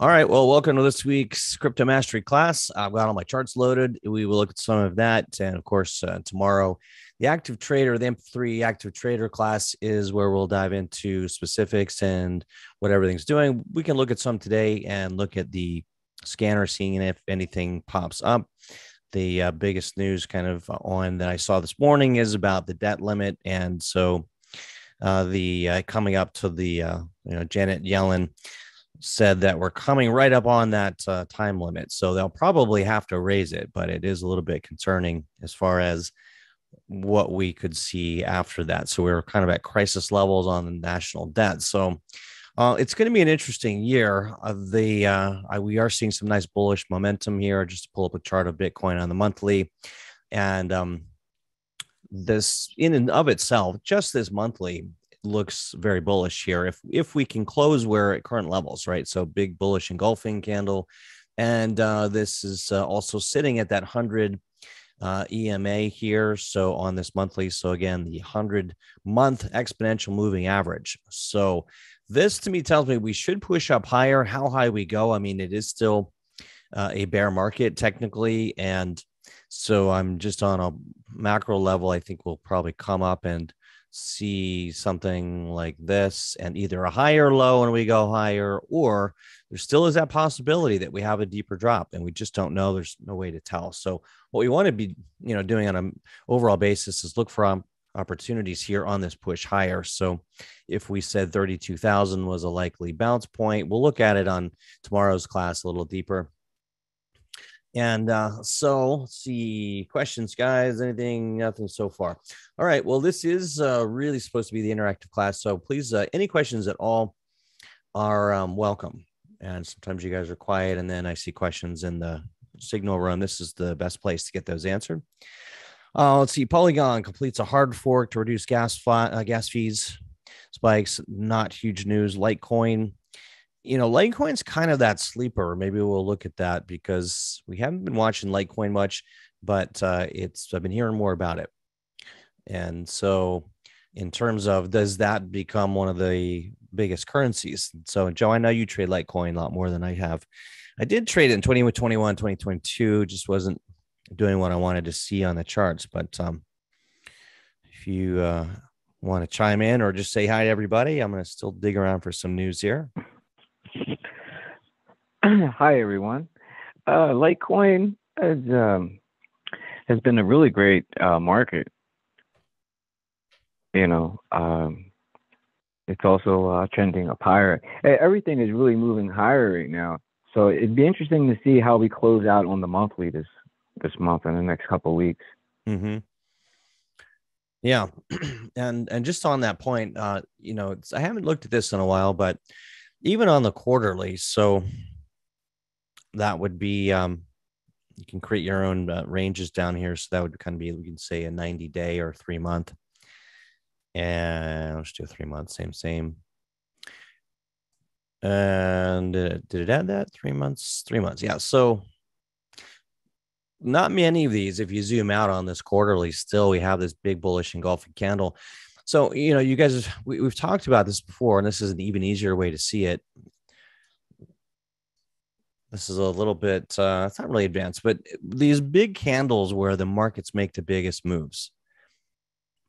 All right, well, welcome to this week's Crypto Mastery class. I've got all my charts loaded. We will look at some of that. And of course, tomorrow, the Active Trader, the M3 Active Trader class is where we'll dive into specifics and what everything's doing. We can look at some today and look at the scanner, seeing if anything pops up. The biggest news kind of on that I saw this morning is about the debt limit. And so coming up to the, Janet Yellen said that we're coming right up on that time limit. So they'll probably have to raise it, but it is a little bit concerning as far as what we could see after that. So we're kind of at crisis levels on the national debt. So it's going to be an interesting year. We are seeing some nice bullish momentum here. Just to pull up a chart of Bitcoin on the monthly. And this in and of itself, just this monthly, looks very bullish here if we can close where at current levels, right? So big bullish engulfing candle, and this is also sitting at that 100 EMA here, so on this monthly. So again, the 100-month exponential moving average. So this to me tells me we should push up higher. How high we go, I mean, it is still a bear market technically, and so I'm just on a macro level. I think we'll probably come up and see something like this, and either a higher low and we go higher, or there still is that possibility that we have a deeper drop, and we just don't know. There's no way to tell. So what we want to be, doing on an overall basis is look for opportunities here on this push higher. So if we said 32,000 was a likely bounce point, we'll look at it on tomorrow's class a little deeper. And so let's see, questions, guys, anything, nothing so far. All right. Well, this is really supposed to be the interactive class. So please, any questions at all are welcome. And sometimes you guys are quiet, and then I see questions in the signal room. This is the best place to get those answered. Let's see. Polygon completes a hard fork to reduce gas fees spikes. Not huge news. Litecoin. Litecoin's kind of that sleeper. Maybe we'll look at that because we haven't been watching Litecoin much, but I've been hearing more about it. And so in terms of, does that become one of the biggest currencies? So Joe, I know you trade Litecoin a lot more than I have. I did trade it in 2021, 2022, just wasn't doing what I wanted to see on the charts. But if you want to chime in or just say hi to everybody, I'm going to still dig around for some news here. Hi, everyone. Litecoin has been a really great market. It's also trending up higher. Everything is really moving higher right now. So it'd be interesting to see how we close out on the monthly this month and the next couple of weeks. Mm-hmm. Yeah. and just on that point, I haven't looked at this in a while, but even on the quarterly, so that would be you can create your own ranges down here. So that would kind of be, we can say a 90-day or 3-month, and let's do a 3-month, same. And did it add that? 3 months, 3 months. Yeah. So not many of these, if you zoom out on this quarterly, still we have this big bullish engulfing candle. So, you guys, we've talked about this before, and this is an even easier way to see it. This is a little bit, it's not really advanced, but these big candles where the markets make the biggest moves,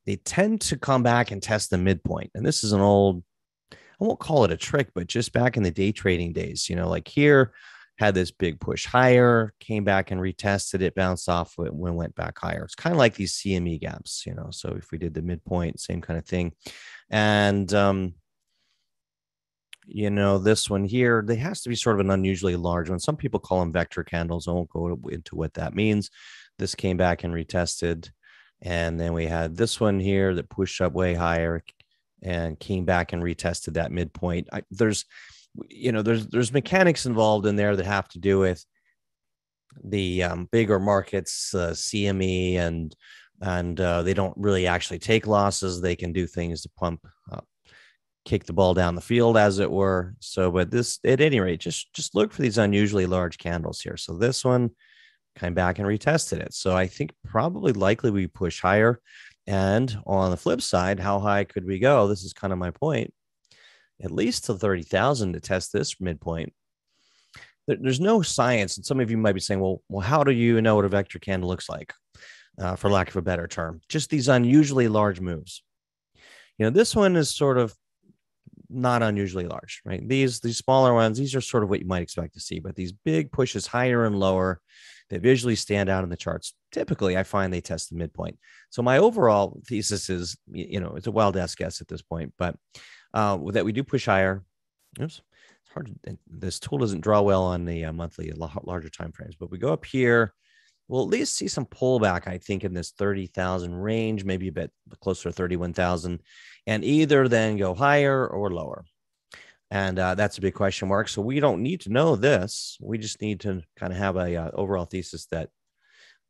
they tend to come back and test the midpoint. And this is an old, I won't call it a trick, but just back in the day trading days, like here, had this big push higher, came back and retested it, bounced off when went back higher. It's kind of like these CME gaps, so if we did the midpoint, same kind of thing. And, this one here, there has to be sort of an unusually large one. Some people call them vector candles. I won't go into what that means. This came back and retested. And then we had this one here that pushed up way higher and came back and retested that midpoint. There's mechanics involved in there that have to do with the bigger markets, CME, and they don't really actually take losses. They can do things to pump up, kick the ball down the field, as it were. So, but this, at any rate, just look for these unusually large candles here. So this one came back and retested it. So I think probably likely we push higher. And on the flip side, how high could we go? This is kind of my point. At least to 30,000 to test this midpoint. there's no science. And some of you might be saying, well, how do you know what a vector candle looks like, for lack of a better term? Just these unusually large moves. You know, this one is sort of not unusually large, right? These smaller ones, these are sort of what you might expect to see, but these big pushes higher and lower, they visually stand out in the charts. Typically, I find they test the midpoint. So my overall thesis is, you know, it's a wild ass guess at this point, but that we do push higher. Oops, it's hard. This tool doesn't draw well on the monthly larger time frames, but we go up here. We'll at least see some pullback, I think, in this 30,000 range, maybe a bit closer to 31,000, and either then go higher or lower. And that's a big question mark. So we don't need to know this. We just need to kind of have a overall thesis that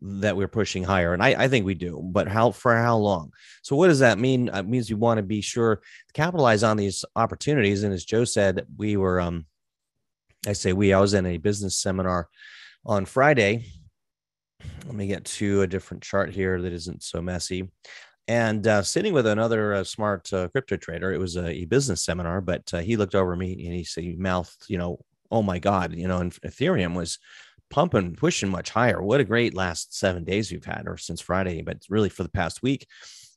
we're pushing higher. And I think we do, but for how long? So what does that mean? It means we want to be sure to capitalize on these opportunities. And as Joe said, we were, I was in a business seminar on Friday. Let me get to a different chart here that isn't so messy. And sitting with another smart crypto trader, it was a business seminar, but he looked over at me and he said, he mouthed, you know, oh my God, you know, and Ethereum was pumping, pushing much higher. What a great last 7 days we've had, or since Friday, but really for the past week.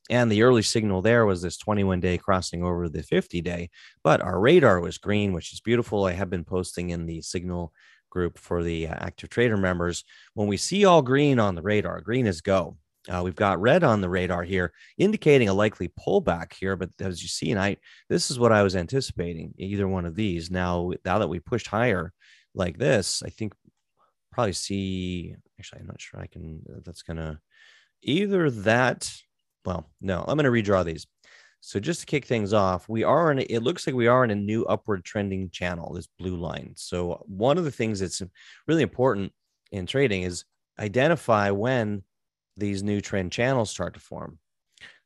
And the early signal there was this 21-day crossing over the 50-day, but our radar was green, which is beautiful. I have been posting in the signal group for the active trader members. When we see all green on the radar, green is go. We've got red on the radar here, indicating a likely pullback here. But as you see, this is what I was anticipating, either one of these. Now that we pushed higher like this, I think probably see, actually, I'm not sure I can, that's going to either that. Well, no, I'm going to redraw these. So just to kick things off, it looks like we are in a new upward trending channel, this blue line. So one of the things that's really important in trading is identify when these new trend channels start to form.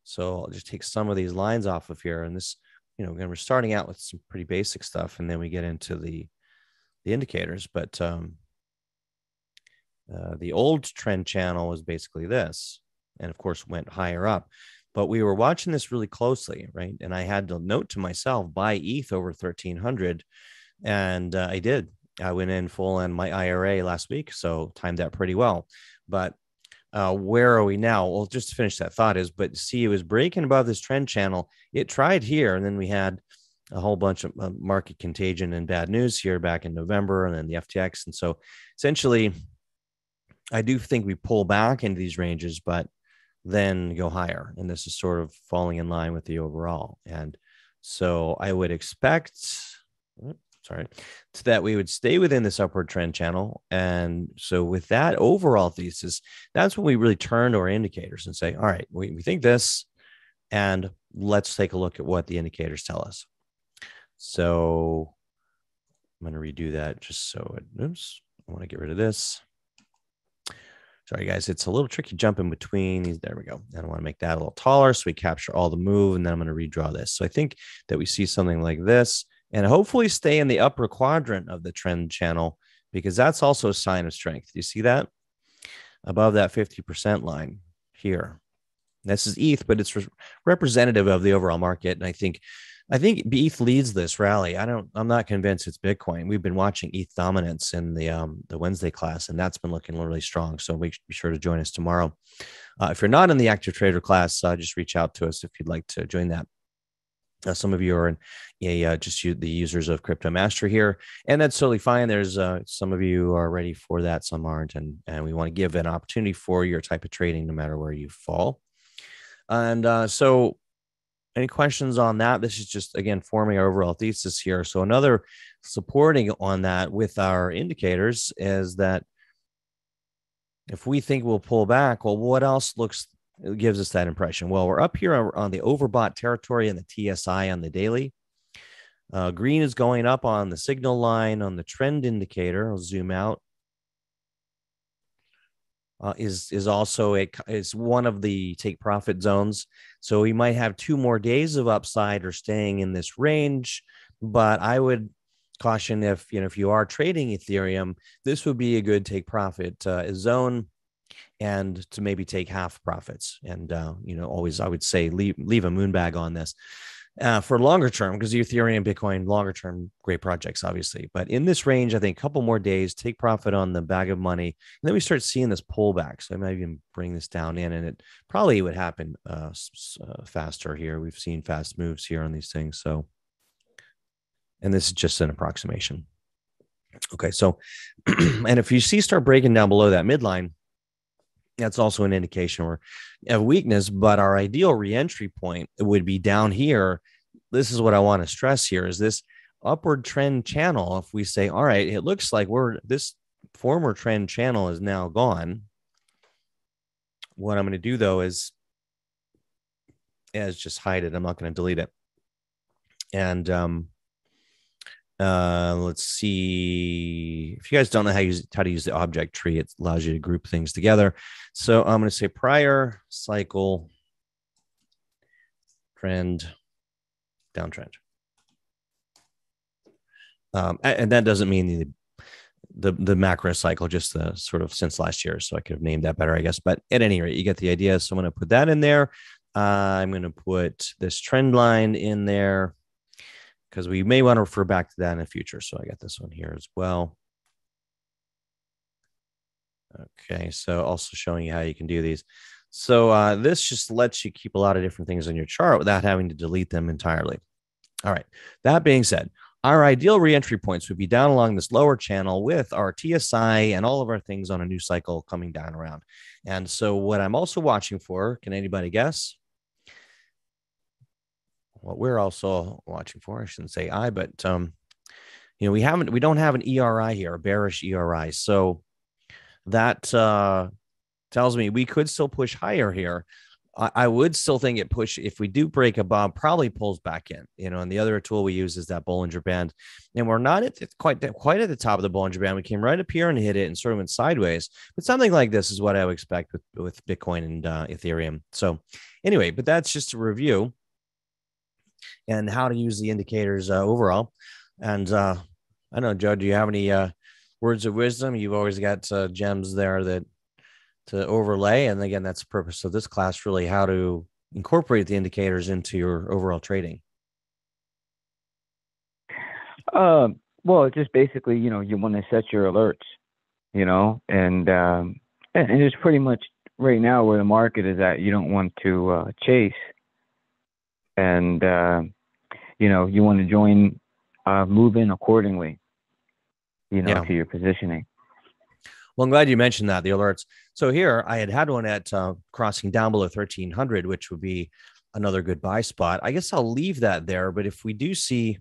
So I'll just take some of these lines off of here. And this, you know, again, we're starting out with some pretty basic stuff, and then we get into the indicators. But the old trend channel was basically this, and of course went higher up. But we were watching this really closely, right? And I had to note to myself, buy ETH over 1,300. And I did. I went in full on my IRA last week, so timed that pretty well. But where are we now? Well, just to finish that thought is, but see, it was breaking above this trend channel. It tried here, and then we had a whole bunch of market contagion and bad news here back in November, and then the FTX. And so essentially, I do think we pull back into these ranges, but then go higher. And this is sort of falling in line with the overall. And so I would expect, that we would stay within this upward trend channel. And so with that overall thesis, that's when we really turn to our indicators and say, all right, we think this, and let's take a look at what the indicators tell us. So I'm going to redo that just so it, oops, I want to get rid of this. Sorry, guys, it's a little tricky jumping between these. There we go. And I want to make that a little taller so we capture all the move, and then I'm going to redraw this. So I think that we see something like this and hopefully stay in the upper quadrant of the trend channel, because that's also a sign of strength. You see that above that 50% line here. This is ETH, but it's representative of the overall market. And I think ETH leads this rally. I'm not convinced it's Bitcoin. We've been watching ETH dominance in the Wednesday class, and that's been looking really strong. So be sure to join us tomorrow. If you're not in the active trader class, just reach out to us if you'd like to join that. Some of you are the users of Crypto Mastery here, and that's totally fine. There's some of you are ready for that, some aren't, and we want to give an opportunity for your type of trading, no matter where you fall. And so, any questions on that? This is just, again, forming our overall thesis here. So another supporting on that with our indicators is that if we think we'll pull back, well, what else gives us that impression? Well, we're up here on the overbought territory and the TSI on the daily. Green is going up on the signal line on the trend indicator. I'll zoom out. Is one of the take profit zones. So we might have two more days of upside or staying in this range, but I would caution if you are trading Ethereum, this would be a good take profit zone, and to maybe take half profits. And always I would say leave a moon bag on this. for longer term, because Ethereum, Bitcoin, longer term, great projects, obviously. But in this range, I think a couple more days, take profit on the bag of money. And then we start seeing this pullback. So I might even bring this down in, and it probably would happen faster here. We've seen fast moves here on these things. So, and this is just an approximation. Okay, so, and if you see start breaking down below that midline, that's also an indication of weakness, but our ideal reentry point would be down here. This is what I want to stress here is this upward trend channel. If we say, all right, it looks like this former trend channel is now gone. What I'm going to do though is just hide it. I'm not going to delete it. And, let's see if you guys don't know how to use the object tree. It allows you to group things together. So I'm going to say prior cycle trend downtrend. And that doesn't mean the macro cycle, just the sort of since last year. So I could have named that better, I guess, but at any rate, you get the idea. So I'm going to put that in there. I'm going to put this trend line in there, because we may want to refer back to that in the future. So I got this one here as well. Okay, so also showing you how you can do these. So this just lets you keep a lot of different things on your chart without having to delete them entirely. All right, that being said, our ideal reentry points would be down along this lower channel with our TSI and all of our things on a new cycle coming down around. And so what I'm also watching for, can anybody guess? What we're also watching for, I shouldn't say I, but, you know, we don't have an ERI here, a bearish ERI. So that tells me we could still push higher here. I would still think it push, if we do break above, probably pulls back in, you know, and the other tool we use is that Bollinger Band. And we're not at quite at the top of the Bollinger Band. We came right up here and hit it and sort of went sideways. But something like this is what I would expect with Bitcoin and Ethereum. So anyway, but that's just a review and how to use the indicators overall. And I don't know, Joe, do you have any words of wisdom? You've always got gems there that to overlay. And again, that's the purpose of this class, really, how to incorporate the indicators into your overall trading. Well, it's just basically, you know, you want to set your alerts, you know, and it's pretty much right now where the market is at. You don't want to chase. And, you know, you want to join, move in accordingly, you know, to your positioning. Well, I'm glad you mentioned that, the alerts. So here I had one at crossing down below 1300, which would be another good buy spot. I guess I'll leave that there. But if we do see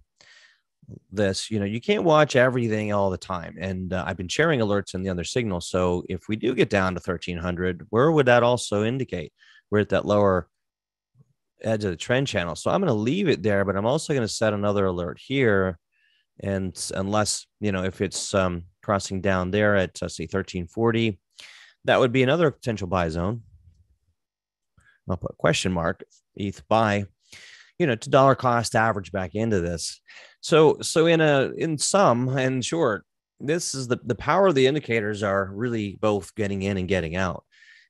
this, you know, you can't watch everything all the time. And I've been sharing alerts and the other signal. So if we do get down to 1300, where would that also indicate? We're at that lower edge of the trend channel. So I'm going to leave it there, but I'm also going to set another alert here. And unless, you know, if it's crossing down there at say 1340, that would be another potential buy zone. I'll put a question mark, ETH buy, you know, to dollar cost average back into this. So in sum and short, this is the power of the indicators are really both getting in and getting out.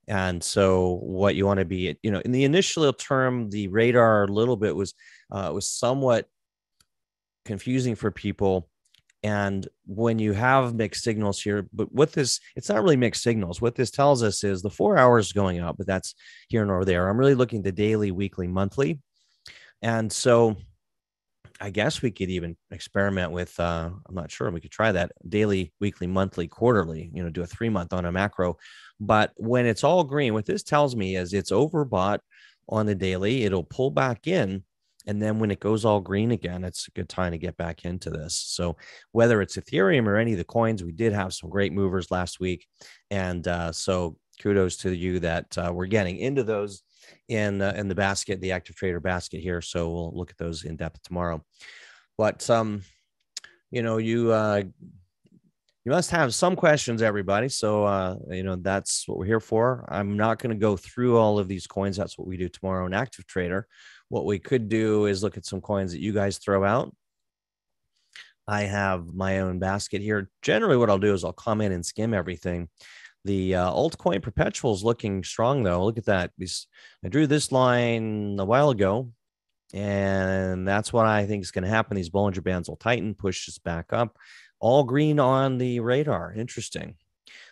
And so what you want to be, you know, in the initial term, the radar a little bit was somewhat confusing for people. And when you have mixed signals here, but what this, it's not really mixed signals. What this tells us is the 4 hours going up, but that's here and over there. I'm really looking at the daily, weekly, monthly. And so I guess we could even experiment with, I'm not sure, we could try that daily, weekly, monthly, quarterly, you know, do a 3 month on a macro. But when it's all green, what this tells me is it's overbought on the daily, it'll pull back in. And then when it goes all green again, it's a good time to get back into this. So whether it's Ethereum or any of the coins, we did have some great movers last week. And so kudos to you that we're getting into those in the basket, the active trader basket here. So we'll look at those in depth tomorrow. But, you know, you must have some questions, everybody. So, you know, that's what we're here for. I'm not going to go through all of these coins. That's what we do tomorrow in Active Trader. What we could do is look at some coins that you guys throw out. I have my own basket here. Generally, what I'll do is I'll come in and skim everything. The altcoin perpetual is looking strong, though. Look at that. I drew this line a while ago. And that's what I think is going to happen. These Bollinger Bands will tighten, push us back up. All green on the radar. Interesting.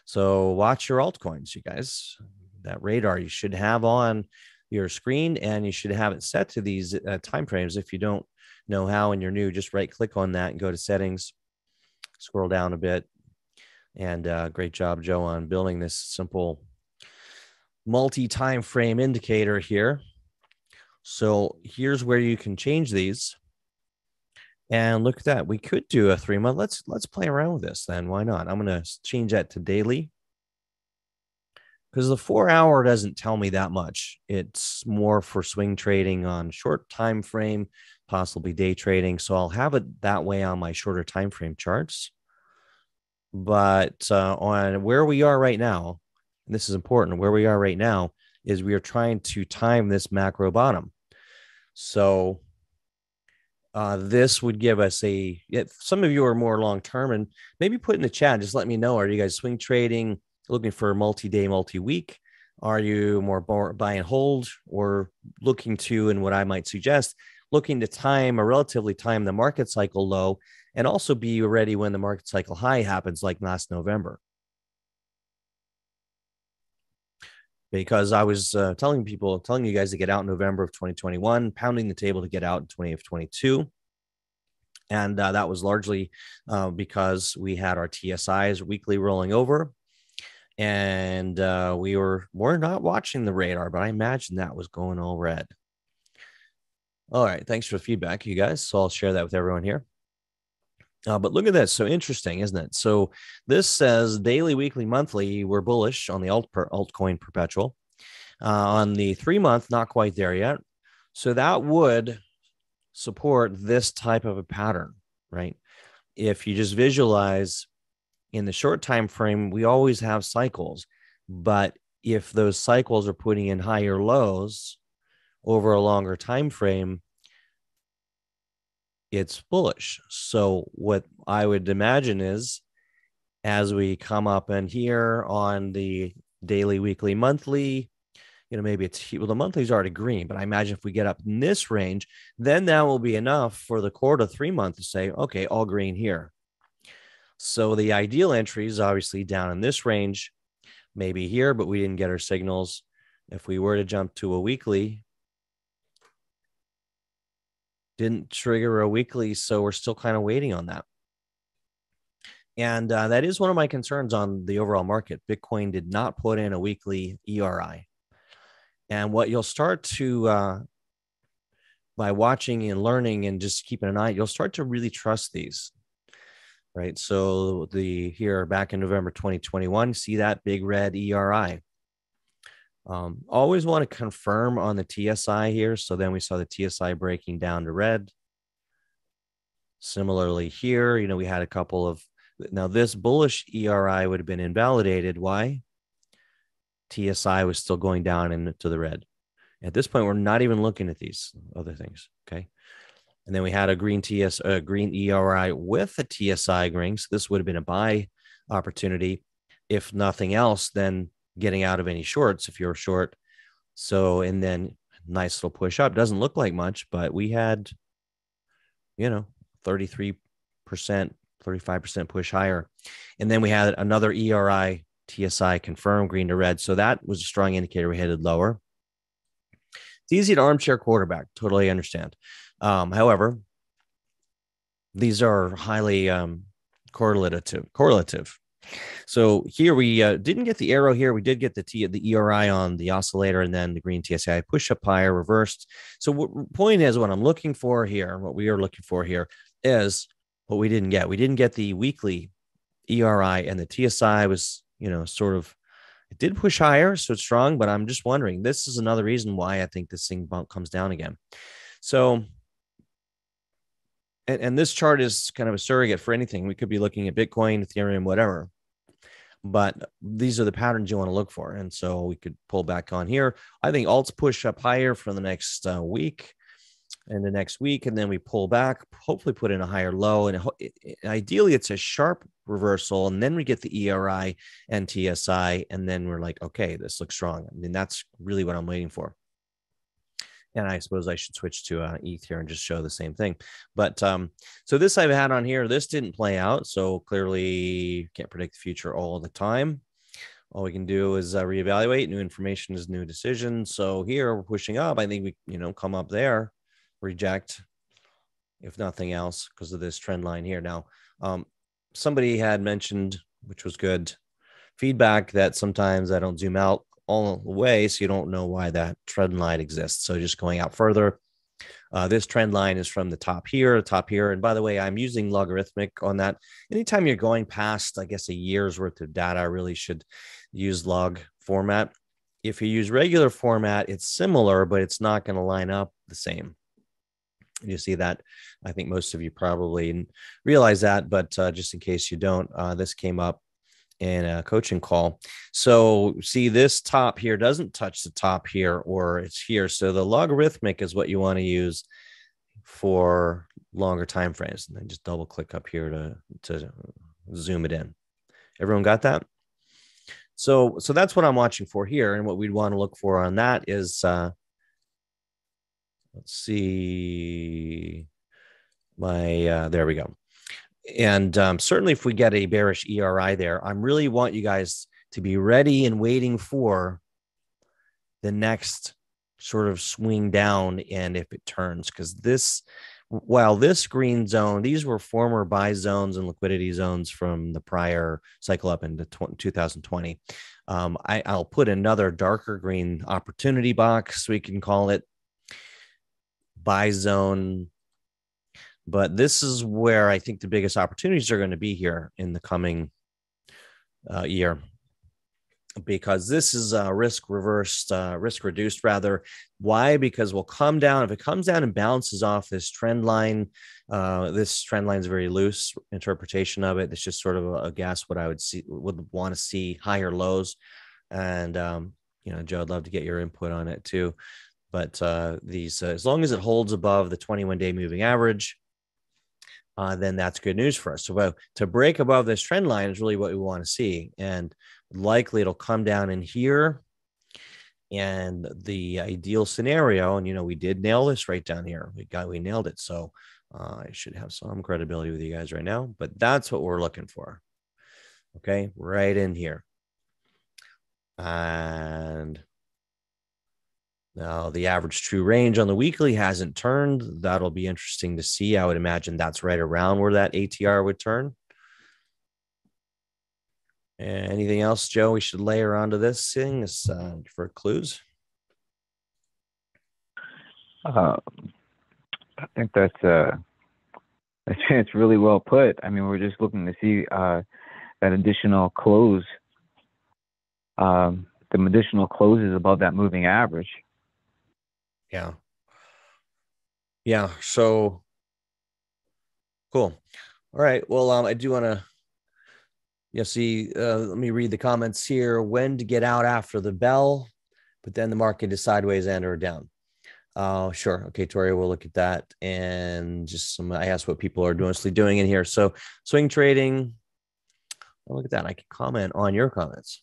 So watch your altcoins, you guys. That radar you should have on your screen, and you should have it set to these timeframes. If you don't know how and you're new, just right click on that and go to settings, scroll down a bit. And great job, Joe, on building this simple multi-time frame indicator here. So here's where you can change these. And look at that. We could do a 3 month. Let's play around with this then. Why not? I'm going to change that to daily, because the 4 hour doesn't tell me that much. It's more for swing trading on short time frame, possibly day trading. So I'll have it that way on my shorter time frame charts. But on where we are right now, and this is important, where we are right now is we are trying to time this macro bottom. So this would give us a, if some of you are more long-term, and maybe put in the chat, just let me know, are you guys swing trading, looking for multi-day, multi-week? Are you more buy and hold, or looking to, and what I might suggest, looking to time or relatively time the market cycle low, and also be ready when the market cycle high happens like last November? Because I was telling you guys to get out in November of 2021, pounding the table to get out in 2022. And that was largely because we had our TSIs weekly rolling over, and we were not watching the radar, but I imagine that was going all red. All right. Thanks for the feedback, you guys. So I'll share that with everyone here. But look at that. So interesting, isn't it? So this says daily, weekly, monthly, we're bullish on the altcoin perpetual. On the 3 month, not quite there yet. So that would support this type of a pattern, right? If you just visualize in the short time frame, we always have cycles. But if those cycles are putting in higher lows over a longer time frame, it's bullish. So what I would imagine is as we come up in here on the daily, weekly, monthly, you know, maybe it's, well, the monthly's already green, but I imagine if we get up in this range, then that will be enough for the quarter 3 month to say, okay, all green here. So the ideal entry is obviously down in this range, maybe here, but we didn't get our signals. If we were to jump to a weekly, didn't trigger a weekly, so we're still kind of waiting on that. And that is one of my concerns on the overall market. Bitcoin did not put in a weekly ERI. And what you'll start to, by watching and learning and just keeping an eye, you'll start to really trust these, right? So here back in November 2021, see that big red ERI. Always want to confirm on the TSI here. So then we saw the TSI breaking down to red. Similarly here, you know, we had a couple of, now this bullish ERI would have been invalidated. Why? TSI was still going down into the red. At this point, we're not even looking at these other things. Okay. And then we had a green ERI with a TSI green. So this would have been a buy opportunity. If nothing else, then getting out of any shorts if you're short. So, and then nice little push up, doesn't look like much, but we had, you know, 33%, 35% push higher. And then we had another ERI TSI confirmed green to red. So that was a strong indicator we headed lower. It's easy to armchair quarterback. Totally understand. However, these are highly correlative. So here we didn't get the arrow here. We did get the ERI on the oscillator, and then the green TSI push up higher, reversed. So what point is, what I'm looking for here, what we are looking for here is what we didn't get. We didn't get the weekly ERI, and the TSI was, you know, sort of, it did push higher. So it's strong, but I'm just wondering, this is another reason why I think this thing bump comes down again. So, and this chart is kind of a surrogate for anything. We could be looking at Bitcoin, Ethereum, whatever. But these are the patterns you want to look for. And so we could pull back on here. I think alts push up higher for the next week. And then we pull back, hopefully put in a higher low. And ideally, it's a sharp reversal. And then we get the ERI and TSI. And then we're like, okay, this looks strong. I mean, that's really what I'm waiting for. And I suppose I should switch to ETH here and just show the same thing. But so this I've had on here, this didn't play out. So clearly can't predict the future all the time. All we can do is reevaluate. New information is new decisions. So here we're pushing up. I think we, you know, come up there, reject, if nothing else, because of this trend line here. Now, somebody had mentioned, which was good feedback, that sometimes I don't zoom out all the way, so you don't know why that trend line exists. So just going out further, this trend line is from the top here. And by the way, I'm using logarithmic on that. Anytime you're going past, I guess, a year's worth of data, I really should use log format. If you use regular format, it's similar, but it's not going to line up the same. And you see that, I think most of you probably realize that, but just in case you don't, this came up in a coaching call. So see, this top here doesn't touch the top here, or it's here. So the logarithmic is what you want to use for longer time frames. And then just double click up here to zoom it in. Everyone got that? So that's what I'm watching for here. And what we'd want to look for on that is, let's see, my, there we go. And certainly if we get a bearish ERI there, I really want you guys to be ready and waiting for the next sort of swing down. And if it turns, because this, while this green zone, these were former buy zones and liquidity zones from the prior cycle up into 2020. I'll put another darker green opportunity box, we can call it buy zone. But this is where I think the biggest opportunities are going to be here in the coming year, because this is risk reduced rather. Why? Because we'll come down. If it comes down and bounces off this trend line is very loose interpretation of it. It's just sort of a guess what I would want to see higher lows. And, you know, Joe, I'd love to get your input on it too. But as long as it holds above the 21-day moving average, then that's good news for us. So to break above this trend line is really what we want to see. And likely it'll come down in here. And the ideal scenario, and, you know, we did nail this right down here. We nailed it. So I should have some credibility with you guys right now. But that's what we're looking for. Okay, right in here. And now, the average true range on the weekly hasn't turned. That'll be interesting to see. I would imagine that's right around where that ATR would turn. Anything else, Joe, we should layer onto this thing for clues? I think that's really well put. I mean, we're just looking to see that additional close, some additional closes above that moving average. Yeah. So cool. All right. Well, I do want to, let me read the comments here. When to get out after the bell, but then the market is sideways and or down. Sure. Okay, Tori, we'll look at that. And just I asked what people are mostly doing in here. So swing trading. Well, look at that. I can comment on your comments.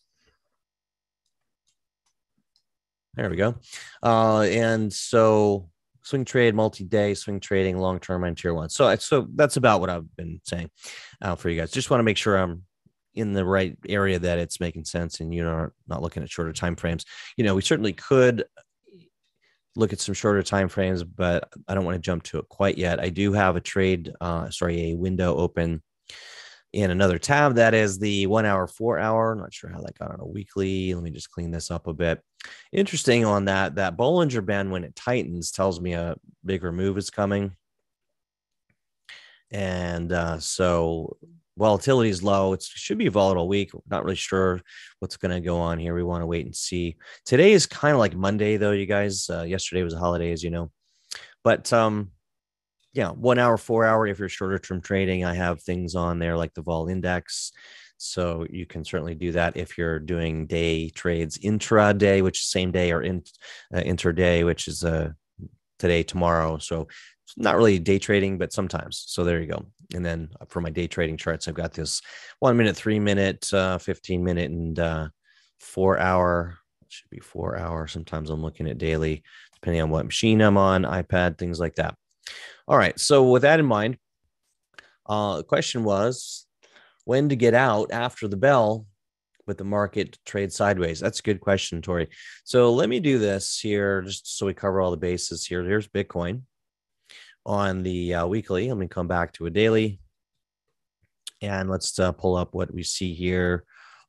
There we go. And so swing trade, multi-day, swing trading, long-term on tier one. So that's about what I've been saying for you guys. Just want to make sure I'm in the right area, that it's making sense and you're not looking at shorter time frames. You know, we certainly could look at some shorter time frames, but I don't want to jump to it quite yet. I do have a window open in another tab. That is the 1 hour, 4 hour. I'm not sure how that got on a weekly. Let me just clean this up a bit. Interesting on that Bollinger Band, when it tightens, tells me a bigger move is coming. And so volatility is low. It should be a volatile week. We're not really sure what's going to go on here. We want to wait and see. Today is kind of like Monday, though, you guys. Yesterday was a holiday, as you know. But 1 hour, 4 hour, if you're shorter term trading, I have things on there like the vol index. So you can certainly do that if you're doing day trades, intraday, which is same day, or interday, which is today, tomorrow. So it's not really day trading, but sometimes. So there you go. And then for my day trading charts, I've got this 1 minute, 3 minute, 15 minute, and 4 hour. It should be 4 hour. Sometimes I'm looking at daily, depending on what machine I'm on, iPad, things like that. All right. So with that in mind, the question was when to get out after the bell with the market trade sideways. That's a good question, Tori. So let me do this here just so we cover all the bases here. Here's Bitcoin on the weekly. Let me come back to a daily. And let's pull up what we see here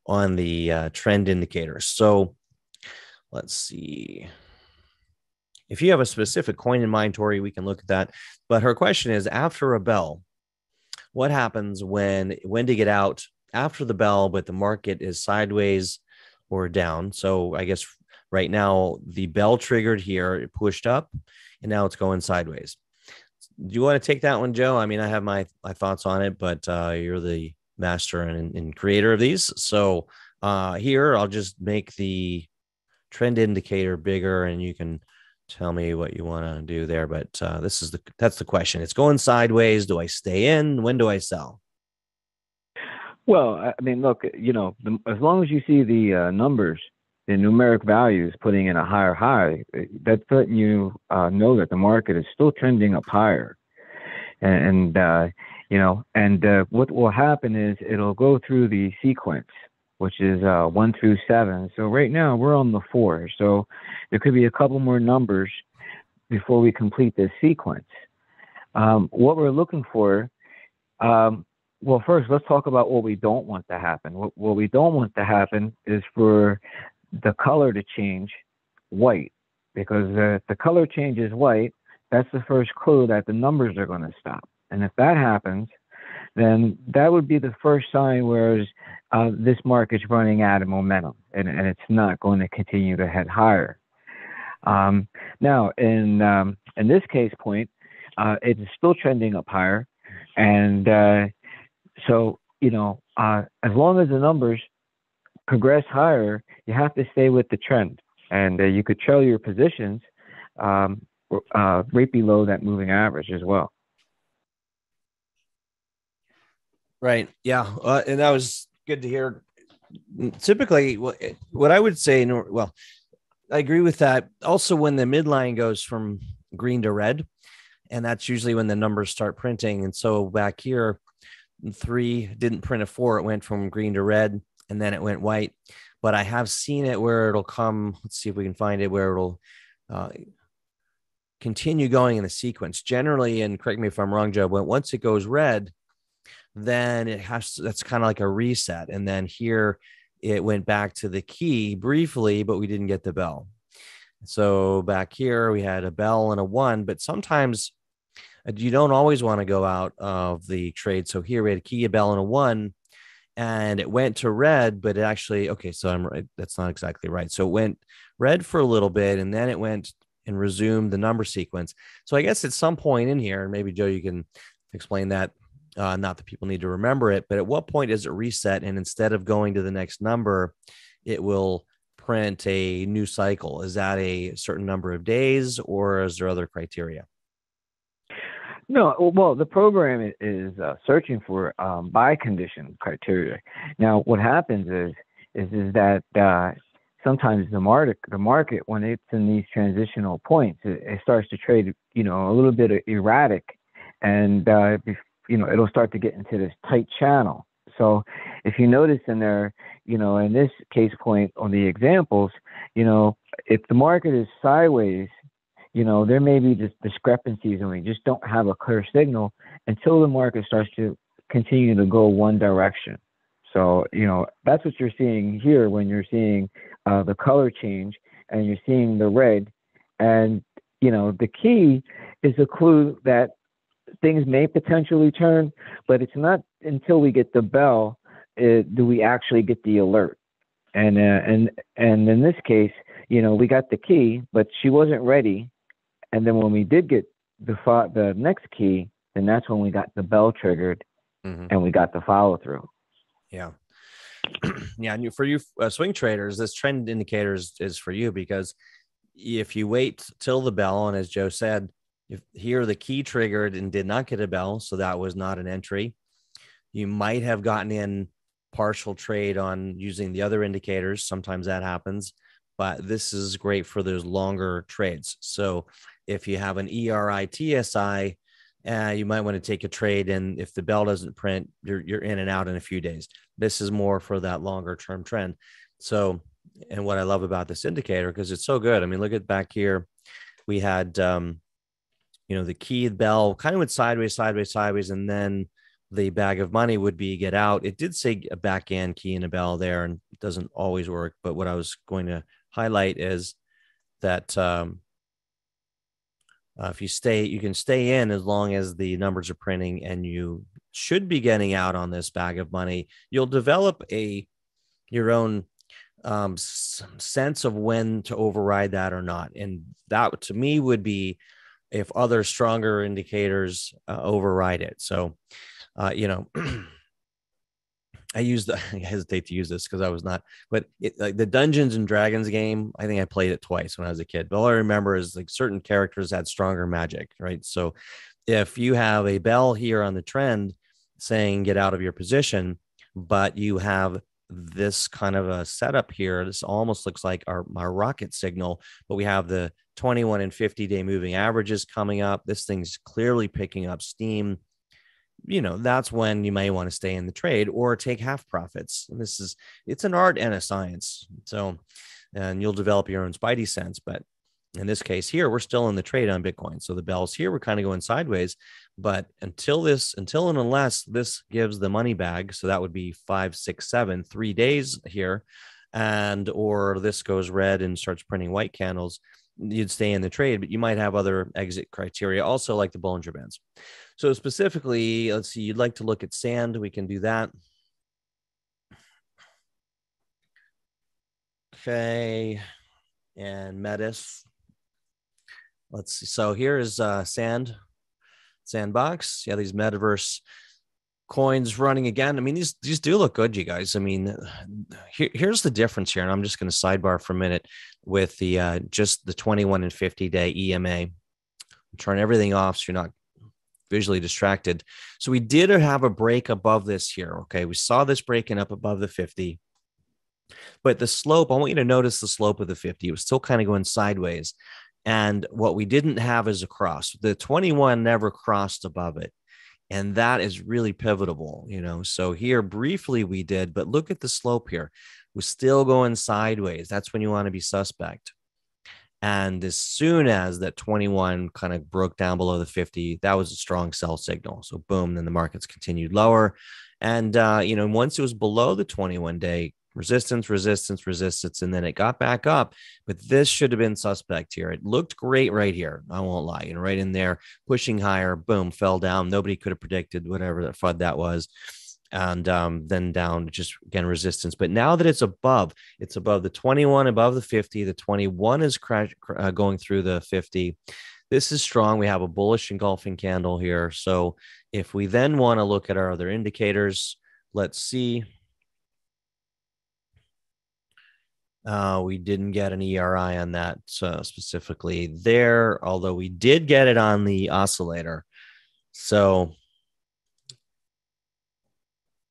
on the trend indicators. So let's see. If you have a specific coin in mind, Tori, we can look at that. But her question is, after a bell, what happens when to get out after the bell, but the market is sideways or down? So I guess right now the bell triggered here, it pushed up, and now it's going sideways. Do you want to take that one, Joe? I mean, I have my thoughts on it, but you're the master and creator of these. So here, I'll just make the trend indicator bigger, and you can tell me what you want to do there. But that's the question. It's going sideways. Do I stay in? When do I sell? Well, I mean, look, you know, as long as you see the numbers, the numeric values putting in a higher high, that's letting you know that the market is still trending up higher. And what will happen is it'll go through the sequence, which is 1 through 7. So right now we're on the 4. So there could be a couple more numbers before we complete this sequence. What we're looking for, well, first, let's talk about what we don't want to happen. What we don't want to happen is for the color to change white, because if the color changes white, that's the first clue that the numbers are going to stop. And if that happens, then that would be the first sign whereas this market's running out of momentum and it's not going to continue to head higher. Now, in this case point, it's still trending up higher, and so, you know, as long as the numbers progress higher, you have to stay with the trend. And you could trail your positions right below that moving average as well. Right. Yeah. And that was good to hear. Typically, what I would say, well, I agree with that. Also, when the midline goes from green to red, and that's usually when the numbers start printing. And so back here, 3 didn't print a 4. It went from green to red, and then it went white. But I have seen it where it'll come. Let's see if we can find it where it'll continue going in the sequence. Generally, and correct me if I'm wrong, Joe, but once it goes red, then it has to, that's kind of like a reset. And then here it went back to the key briefly, but we didn't get the bell. So back here we had a bell and a 1, but sometimes you don't always want to go out of the trade. So here we had a key, a bell, and a 1, and it went to red, but it actually, okay, so I'm right. That's not exactly right. So it went red for a little bit, and then it went and resumed the number sequence. So I guess at some point in here, and maybe Joe, you can explain that, not that people need to remember it, but at what point does it reset? And instead of going to the next number, it will print a new cycle. Is that a certain number of days, or is there other criteria? No, well, the program is searching for buy condition criteria. Now, what happens is that sometimes the market, when it's in these transitional points, it starts to trade, you know, a little bit erratic, and you know, it'll start to get into this tight channel. So, if you notice in there, you know, in this case point on the examples, you know, if the market is sideways, you know, there may be just discrepancies, and we just don't have a clear signal until the market starts to continue to go one direction. So, you know, that's what you're seeing here when you're seeing the color change and you're seeing the red. And, you know, the key is a clue that things may potentially turn, but it's not until we get the bell do we actually get the alert. And in this case, you know, we got the key, but she wasn't ready. And then when we did get the next key, then that's when we got the bell triggered, and we got the follow through. Yeah. Yeah. And for you swing traders, this trend indicator is for you, because if you wait till the bell, and as Joe said, if here the key triggered and did not get a bell, so that was not an entry, you might have gotten in partial trade on using the other indicators. Sometimes that happens. but this is great for those longer trades. So if you have an ERI TSI, you might want to take a trade, and if the bell doesn't print, you're in and out in a few days. This is more for that longer term trend. So, and what I love about this indicator, because it's so good. I mean, look at back here. We had, you know, the key bell kind of went sideways, sideways, sideways, and then the bag of money would be get out. It did say a back end key and a bell there, and it doesn't always work. But what I was going to highlight is that if you stay, you can stay in as long as the numbers are printing, and you should be getting out on this bag of money. You'll develop your own sense of when to override that or not. And that to me would be if other stronger indicators override it. So, you know, I hesitate to use this because I was not, but it, like the Dungeons and Dragons game, I think I played it twice when I was a kid, but all I remember is like certain characters had stronger magic, right? So if you have a bell here on the trend saying get out of your position, but you have this kind of a setup here, this almost looks like my rocket signal, but we have the 21 and 50-day moving averages coming up. This thing's clearly picking up steam. You know, that's when you may want to stay in the trade or take half profits. And this is, it's an art and a science. So, and you'll develop your own spidey sense. But in this case here, we're still in the trade on Bitcoin. So the bells here, we're kind of going sideways, but until and unless this gives the money bag, so that would be 5, 6, 7, 3 days here. And, or this goes red and starts printing white candles, you'd stay in the trade, but you might have other exit criteria also, like the Bollinger Bands. So specifically, let's see, you'd like to look at sand. We can do that. Okay. And Metis. Let's see. So here is Sandbox. Yeah, these metaverse coins running again. I mean, these do look good, you guys. I mean, here's the difference here. And I'm just going to sidebar for a minute with the just the 21 and 50-day EMA. Turn everything off so you're not visually distracted. So we did have a break above this here. Okay, we saw this breaking up above the 50. But the slope, I want you to notice the slope of the 50. It was still kind of going sideways. And what we didn't have is a cross. The 21 never crossed above it. And that is really pivotal, you know. So here briefly we did, but look at the slope here. We're still going sideways. That's when you want to be suspect. And as soon as that 21 kind of broke down below the 50, that was a strong sell signal. So boom, then the markets continued lower. And, you know, once it was below the 21-day, resistance, resistance, resistance, and then it got back up. But this should have been suspect here. It looked great right here. I won't lie. You know, right in there, pushing higher, boom, fell down. Nobody could have predicted whatever that FUD that was. And then down, just again, resistance. But now that it's above the 21, above the 50, the 21 is going through the 50. This is strong. We have a bullish engulfing candle here. So if we then want to look at our other indicators, let's see. We didn't get an ERI on that specifically there, although we did get it on the oscillator. So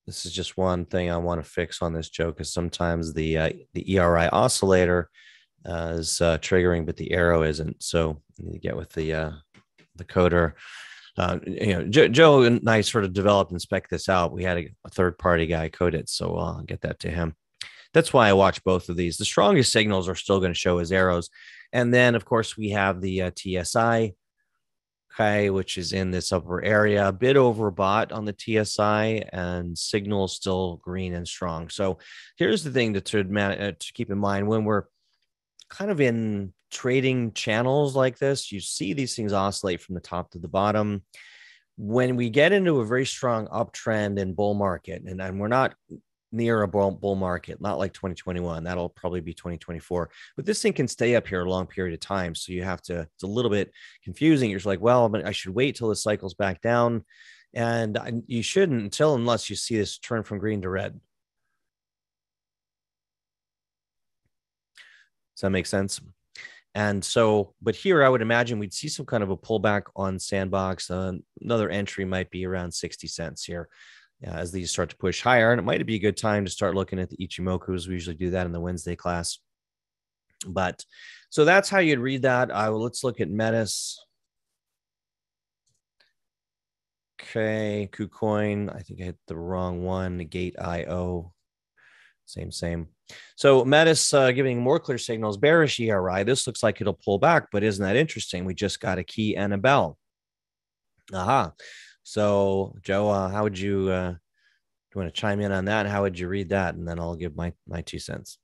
this is just one thing I want to fix on this joke, because sometimes the ERI oscillator is triggering, but the arrow isn't. So you need to get with the coder. You know, Joe and I sort of developed and spec this out. We had a third party guy code it, so I'll get that to him. That's why I watch both of these. The strongest signals are still going to show as arrows. And then, of course, we have the TSI, okay, which is in this upper area, a bit overbought on the TSI, and signal still green and strong. So here's the thing to keep in mind when we're kind of in trading channels like this. You see these things oscillate from the top to the bottom. When we get into a very strong uptrend and bull market, and we're not near a bull market, not like 2021, that'll probably be 2024, but this thing can stay up here a long period of time. So you have to, it's a little bit confusing. You're just like, well, but I should wait till the cycle's back down. And you shouldn't until, unless you see this turn from green to red. Does that make sense? And so, but here I would imagine we'd see some kind of a pullback on Sandbox. Another entry might be around 60 cents here. As these start to push higher, and it might be a good time to start looking at the Ichimoku's. We usually do that in the Wednesday class. But so that's how you'd read that. Let's look at Metis. Okay, KuCoin. I think I hit the wrong one. Gate.io. Same. So Metis giving more clear signals, bearish ERI. This looks like it'll pull back, but isn't that interesting? We just got a key and a bell. Aha. So Joe, how would you do you want to chime in on that? How would you read that? And then I'll give my 2 cents.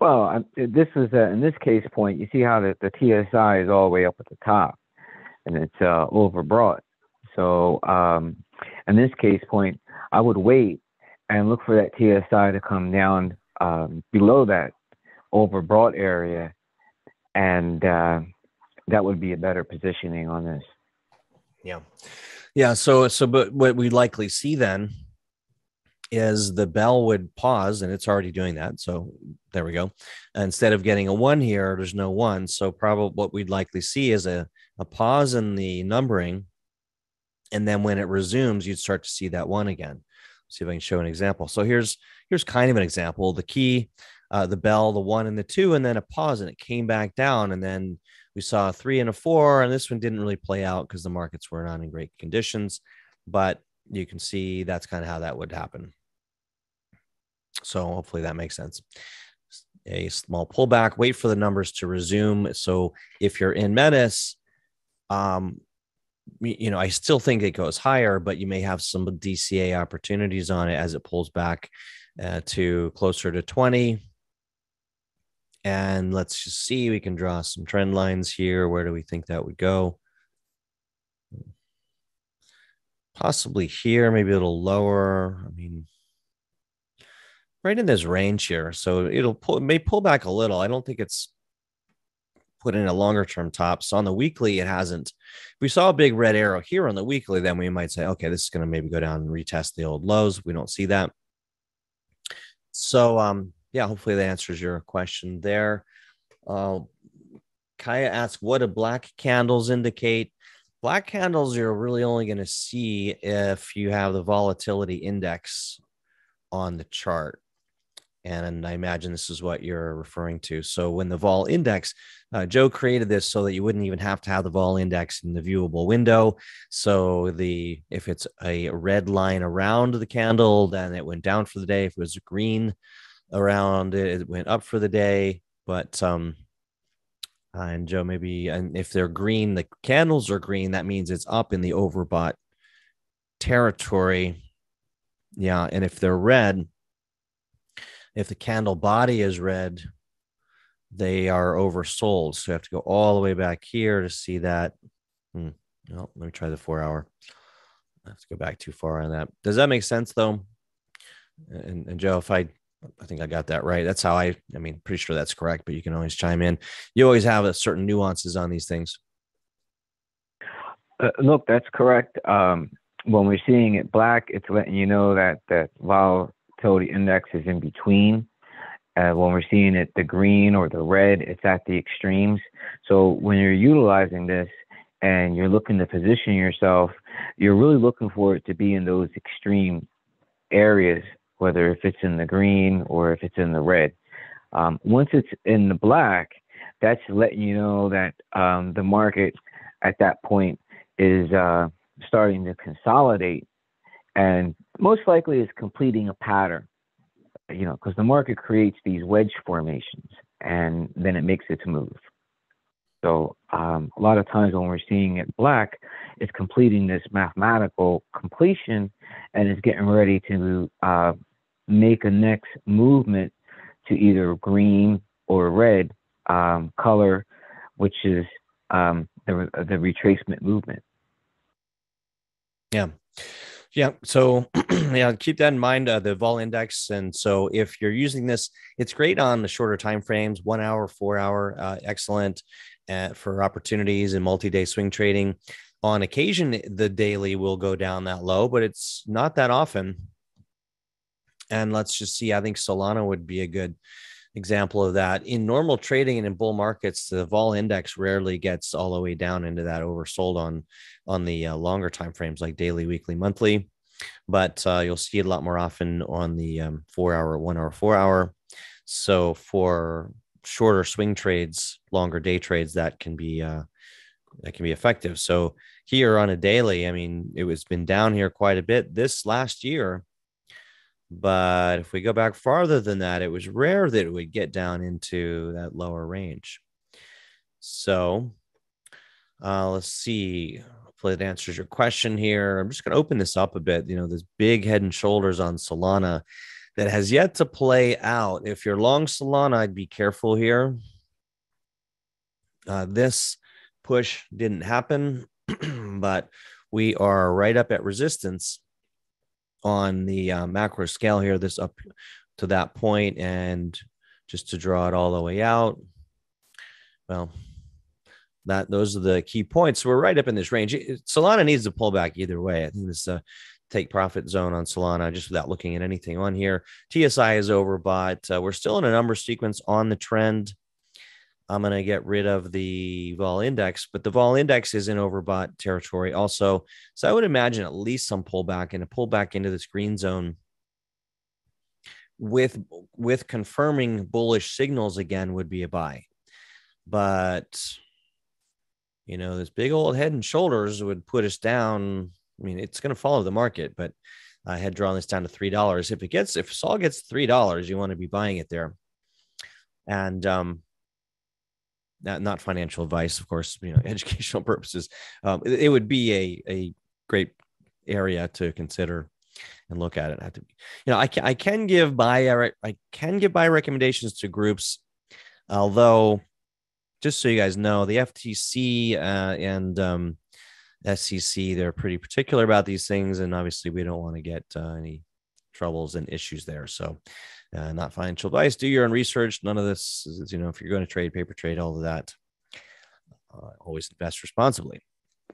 Well, this is in this case point, you see how the TSI is all the way up at the top and it's overbought. So in this case point, I would wait and look for that TSI to come down below that overbought area. And that would be a better positioning on this. Yeah. Yeah. So, but what we likely see then is the bell would pause, and it's already doing that. So there we go. Instead of getting a one here, there's no one. So probably what we'd likely see is a pause in the numbering. And then when it resumes, you'd start to see that one again. Let's see if I can show an example. So here's kind of an example, the key, the bell, the one and the two, and then a pause, and it came back down. And then we saw a 3 and a 4, and this one didn't really play out because the markets were not in great conditions, but you can see that's kind of how that would happen. So hopefully that makes sense. A small pullback, wait for the numbers to resume. So if you're in Metis, you know, I still think it goes higher, but you may have some DCA opportunities on it as it pulls back to closer to 20. And let's just see, we can draw some trend lines here. Where do we think that would go? Possibly here, maybe a little lower. I mean, right in this range here. So it may pull back a little. I don't think it's put in a longer term top. So on the weekly, it hasn't. If we saw a big red arrow here on the weekly, then we might say, okay, this is going to maybe go down and retest the old lows. We don't see that. So, yeah, hopefully that answers your question there. Kaya asks, what do black candles indicate? Black candles you're really only going to see if you have the volatility index on the chart. And I imagine this is what you're referring to. So when the vol index, Joe created this so that you wouldn't even have to have the vol index in the viewable window. So if it's a red line around the candle, then it went down for the day. If it was green around it, it went up for the day. But and Joe, maybe, and if they're green, the candles are green, that means it's up in the overbought territory. Yeah. And if they're red, if the candle body is red, they are oversold. So you have to go all the way back here to see that. Oh, let me try the 4 hour. I have to go back too far on that. Does that make sense though? And Joe, if I think I got that right. That's how I mean, pretty sure that's correct, but you can always chime in. You always have a certain nuances on these things. Look, that's correct. When we're seeing it black, it's letting you know that volatility index is in between. When we're seeing it, the green or the red, it's at the extremes. So when you're utilizing this and you're looking to position yourself, you're really looking for it to be in those extreme areas, whether if it's in the green or if it's in the red. Once it's in the black, that's letting you know that the market at that point is starting to consolidate, and most likely is completing a pattern, you know, because the market creates these wedge formations and then it makes its move. So a lot of times when we're seeing it black, it's completing this mathematical completion and it's getting ready to make a next movement to either green or red color, which is the retracement movement. Yeah. So yeah, keep that in mind, the vol index. And so if you're using this, it's great on the shorter time frames, 1 hour, 4 hour, excellent for opportunities in multi-day swing trading. On occasion, the daily will go down that low, but it's not that often. And let's just see, I think Solana would be a good example of that. In normal trading and in bull markets, the vol index rarely gets all the way down into that oversold on the longer time frames like daily, weekly, monthly. But you'll see it a lot more often on the 4 hour, 1 hour, 4 hour. So for shorter swing trades, longer day trades that can be effective. So here on a daily, I mean, it was been down here quite a bit this last year, but if we go back farther than that, it was rare that it would get down into that lower range. So let's see. Hopefully that answers your question here. I'm just going to open this up a bit. You know, this big head and shoulders on Solana that has yet to play out. If you're long Solana, I'd be careful here. This push didn't happen, but we are right up at resistance on the macro scale here, this up to that point. And just to draw it all the way out, well, that those are the key points. We're right up in this range. Solana needs to pull back either way. I think this is a take profit zone on Solana, just without looking at anything on here. TSI is overbought. We're still in a number sequence on the trend. I'm going to get rid of the vol index, but the vol index is in overbought territory also. So I would imagine at least some pullback and a pullback into this green zone with confirming bullish signals again would be a buy. But, you know, this big old head and shoulders would put us down. I mean, it's going to follow the market, but I had drawn this down to $3. If Sol gets $3, you want to be buying it there. And, not financial advice, of course, you know, educational purposes. It would be a great area to consider and look at it. I have to, you know, I can give buy recommendations to groups, although just so you guys know, the FTC and SEC, they're pretty particular about these things, and obviously we don't want to get any troubles and issues there. So not financial advice. Do your own research. None of this is, you know, if you're going to trade, paper trade, all of that, always invest responsibly.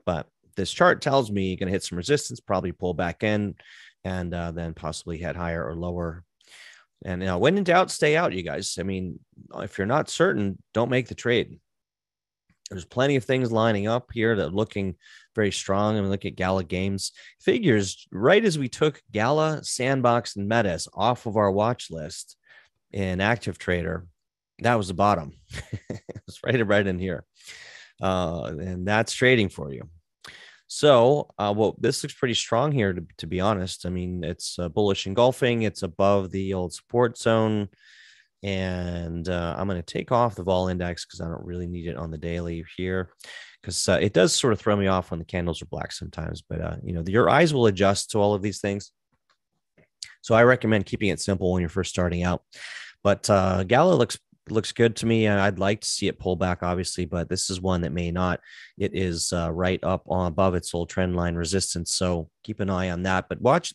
But this chart tells me you're going to hit some resistance, probably pull back in, and then possibly head higher or lower. And you know, when in doubt, stay out, you guys. I mean, if you're not certain, don't make the trade. There's plenty of things lining up here that are looking very strong. I mean, look at Gala Games figures. Right as we took Gala, Sandbox, and Metis off of our watch list in Active Trader, that was the bottom. It's right in here. And that's trading for you. So, well, this looks pretty strong here, to be honest. I mean, it's bullish engulfing. It's above the old support zone. And I'm going to take off the vol index because I don't really need it on the daily here, because it does sort of throw me off when the candles are black sometimes. But, you know, your eyes will adjust to all of these things. So I recommend keeping it simple when you're first starting out. But Gala looks good to me. I'd like to see it pull back, obviously, but this is one that may not. It is right up on above its old trend line resistance. So keep an eye on that, but watch.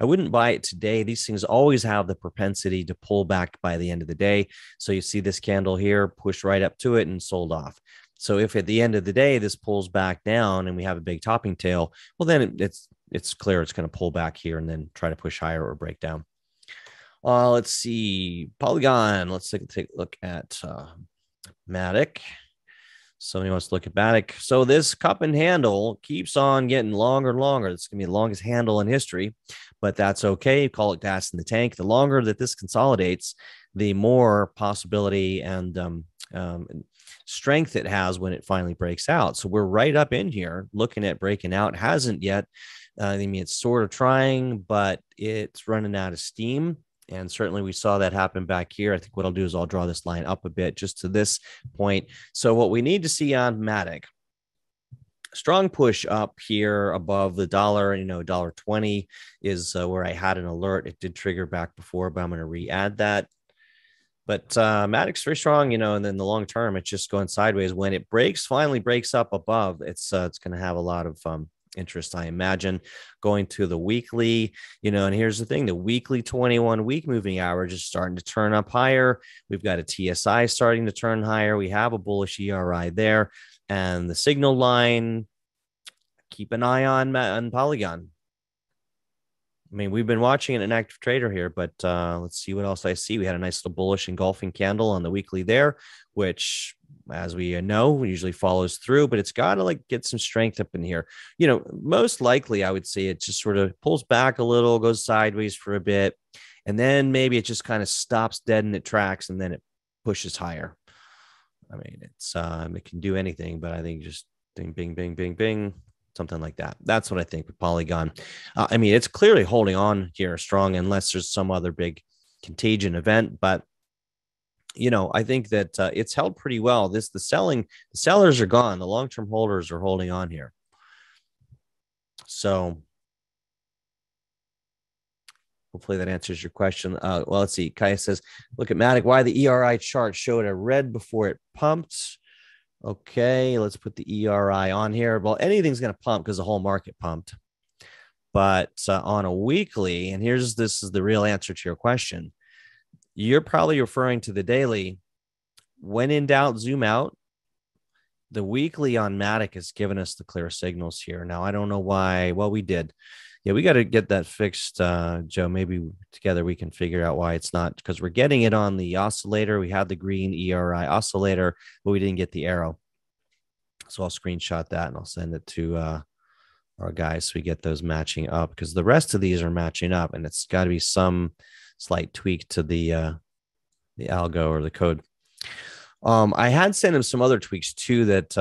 I wouldn't buy it today. These things always have the propensity to pull back by the end of the day. So you see this candle here, pushed right up to it and sold off. So if at the end of the day, this pulls back down and we have a big topping tail, well, then it's clear it's going to pull back here and then try to push higher or break down. Let's see, Polygon. Let's take a look at Matic. Somebody wants to look at Matic. So this cup and handle keeps on getting longer and longer. It's going to be the longest handle in history, but that's okay. Call it gas in the tank. The longer that this consolidates, the more possibility and strength it has when it finally breaks out. So we're right up in here looking at breaking out. It hasn't yet. I mean, it's sort of trying, but it's running out of steam. And certainly we saw that happen back here. I think what I'll do is I'll draw this line up a bit just to this point. So what we need to see on Matic, strong push up here above the dollar, you know, $1.20 is where I had an alert. It did trigger back before, but I'm going to re-add that. But Matic's very strong, you know, and then the long term, it's just going sideways. When it finally breaks up above, it's going to have a lot of interest, I imagine. Going to the weekly, you know, and here's the thing, the weekly 21-week moving average is starting to turn up higher. We've got a TSI starting to turn higher. We have a bullish ERI there, and the signal line. Keep an eye on Polygon. I mean, we've been watching it in Active Trader here, but let's see what else I see. We had a nice little bullish engulfing candle on the weekly there, which, as we know, usually follows through, but it's got to like get some strength up in here. You know, most likely I would say it just sort of pulls back a little, goes sideways for a bit, and then maybe it just kind of stops dead in its tracks, and then it pushes higher. I mean, it's it can do anything, but I think just ding, bing, bing, bing, bing, something like that. That's what I think with Polygon. I mean, it's clearly holding on here strong, unless there's some other big contagion event. But you know, I think that it's held pretty well. The sellers are gone. The long-term holders are holding on here. So hopefully that answers your question. Well, let's see. Kaya says, look at Matic. Why the ERI chart showed a red before it pumped. Okay, let's put the ERI on here. Well, anything's going to pump because the whole market pumped. But on a weekly, and here's, this is the real answer to your question. You're probably referring to the daily. When in doubt, zoom out. The weekly on Matic has given us the clear signals here. Now, I don't know why. Well, we did. Yeah, we got to get that fixed, Joe. Maybe together we can figure out why it's not, because we're getting it on the oscillator. We had the green ERI oscillator, but we didn't get the arrow. So I'll screenshot that and I'll send it to our guys so we get those matching up, because the rest of these are matching up, and it's got to be some slight tweak to the algo or the code. I had sent him some other tweaks too that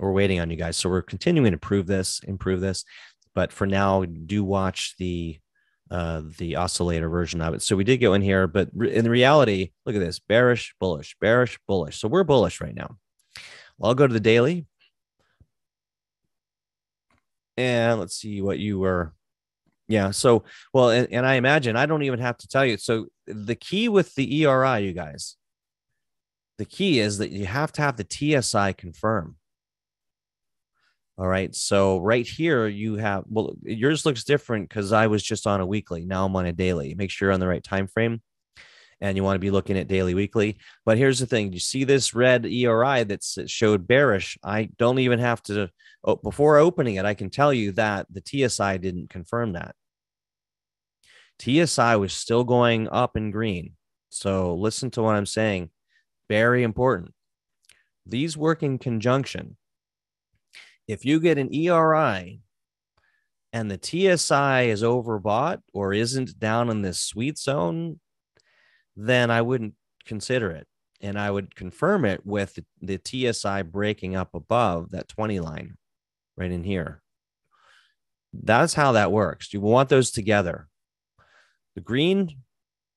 we're waiting on you guys. So we're continuing to improve this. But for now, do watch the oscillator version of it. So we did go in here, but in reality, look at this: bearish, bullish, bearish, bullish. So we're bullish right now. Well, I'll go to the daily, and let's see what you were. Yeah. So well, and I imagine I don't even have to tell you. So the key with the ERI, you guys, the key is that you have to have the TSI confirm. All right. So right here you have, well, yours looks different because I was just on a weekly. Now I'm on a daily. Make sure you're on the right time frame, and you want to be looking at daily, weekly. But here's the thing. You see this red ERI that showed bearish. I don't even have to, oh, before opening it, I can tell you that the TSI didn't confirm that. TSI was still going up in green. So listen to what I'm saying. Very important. These work in conjunction. If you get an ERI and the TSI is overbought or isn't down in this sweet zone, then I wouldn't consider it. And I would confirm it with the TSI breaking up above that 20 line right in here. That's how that works. You want those together. The green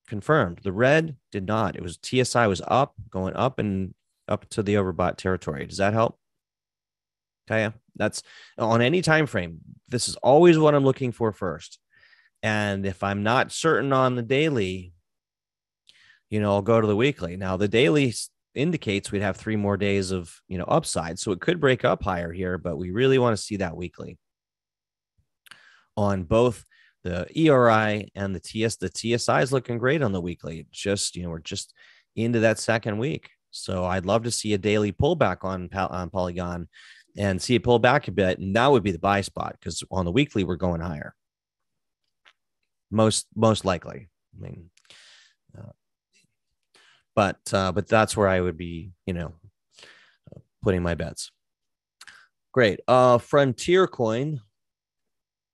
confirmed. The red did not. It was TSI was up, going up and up to the overbought territory. Does that help? Okay, that's on any time frame. This is always what I'm looking for first. And if I'm not certain on the daily, you know, I'll go to the weekly. Now, the daily indicates we'd have 3 more days of, you know, upside. So it could break up higher here, but we really want to see that weekly on both the ERI and the TS. The TSI is looking great on the weekly. It just, you know, we're just into that second week. So I'd love to see a daily pullback on Polygon, and see it pull back a bit, and that would be the buy spot, because on the weekly we're going higher. Most likely, I mean, but that's where I would be, you know, putting my bets. Great, Frontier Coin.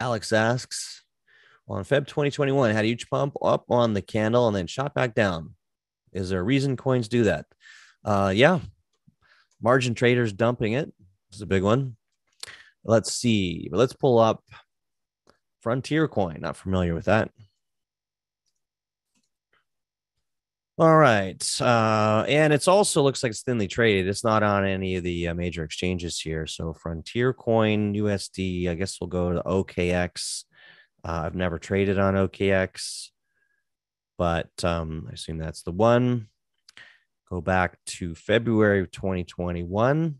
Alex asks, on Feb 2021, had each pump up on the candle and then shot back down. Is there a reason coins do that? Yeah, margin traders dumping it. It's a big one. Let's see. Let's pull up Frontier Coin. Not familiar with that. All right. And it's also looks like it's thinly traded. It's not on any of the major exchanges here. So Frontier Coin, USD, I guess we'll go to OKX. I've never traded on OKX, but I assume that's the one. Go back to February of 2021.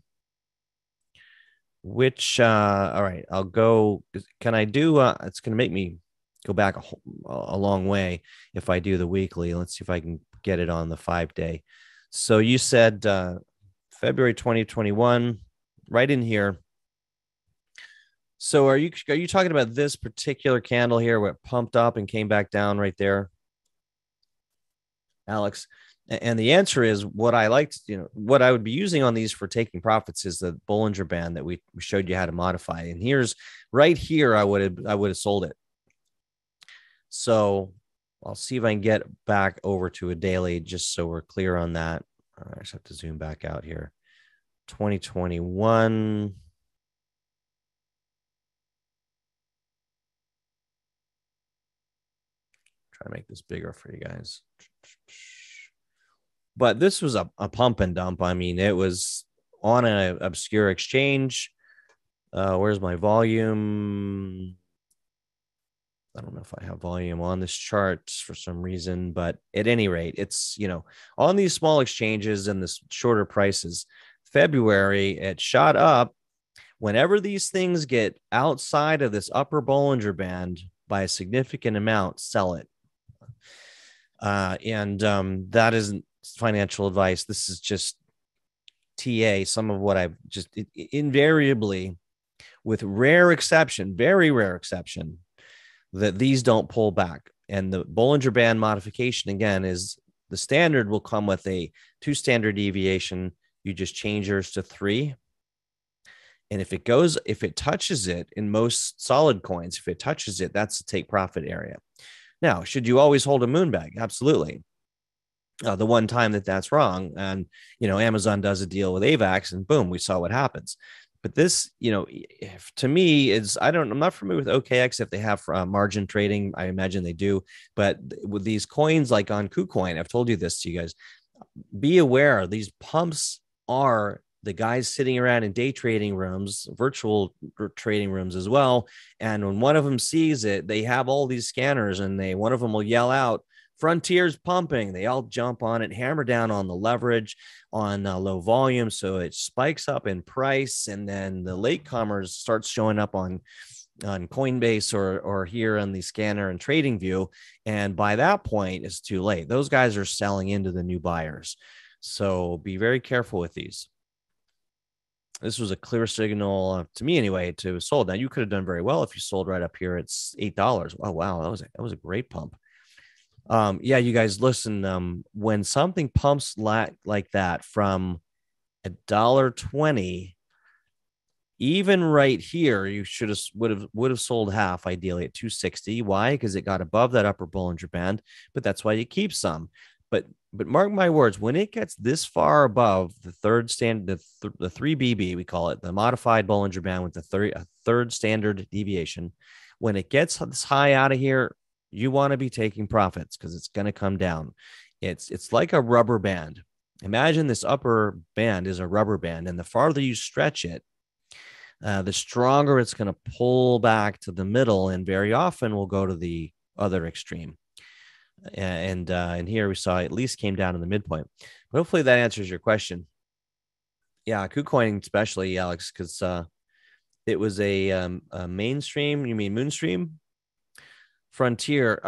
Which, all right, I'll go. Can I do? It's going to make me go back a long way if I do the weekly. Let's see if I can get it on the 5-day. So you said February 2021, right in here. So are you talking about this particular candle here where it pumped up and came back down right there, Alex? And the answer is what I liked, you know, what I would be using on these for taking profits is the Bollinger Band that we showed you how to modify. And here's right here, I would have sold it. So I'll see if I can get back over to a daily just so we're clear on that. I just have to zoom back out here. 2021. Try to make this bigger for you guys. But this was a pump and dump. I mean, it was on an obscure exchange. Where's my volume? I don't know if I have volume on this chart for some reason, but at any rate, it's, you know, on these small exchanges and the shorter prices, February, it shot up. Whenever these things get outside of this upper Bollinger Band by a significant amount, sell it. That isn't financial advice. This is just TA, some of what I've just invariably, with rare exception, very rare exception, that these don't pull back. And the Bollinger Band modification, again, is the standard will come with a 2 standard deviation. You just change yours to 3. And if it touches it in most solid coins, if it touches it, that's the take profit area. Now, should you always hold a moon bag? Absolutely. The one time that that's wrong, and, you know, Amazon does a deal with AVAX and boom, we saw what happens. But this, you know, to me is, I'm not familiar with OKX if they have margin trading. I imagine they do. But with these coins like on KuCoin, I've told you this to you guys, be aware these pumps are the guys sitting around in day trading rooms, virtual trading rooms as well. And when one of them sees it, they have all these scanners and one of them will yell out, Frontier's pumping. They all jump on it, hammer down on the leverage on low volume. So it spikes up in price. And then the latecomers starts showing up on Coinbase or here on the scanner and TradingView. And by that point, it's too late. Those guys are selling into the new buyers. So be very careful with these. This was a clear signal to me anyway to sold. Now you could have done very well if you sold right up here. It's $8. Oh, wow. That was a great pump. Yeah, you guys listen, when something pumps like that from $1.20, even right here, you would have sold half ideally at $2.60. Why? Because it got above that upper Bollinger Band, but that's why you keep some. But mark my words, when it gets this far above the third standard, the 3BB, we call it the modified Bollinger Band with a third standard deviation, when it gets this high out of here, you want to be taking profits because it's going to come down. It's like a rubber band. Imagine this upper band is a rubber band, and the farther you stretch it, the stronger it's going to pull back to the middle, and very often will go to the other extreme. And here we saw it at least came down to the midpoint. But hopefully that answers your question. Yeah, KuCoin especially, Alex, because it was a mainstream. You mean Moonstream? Frontier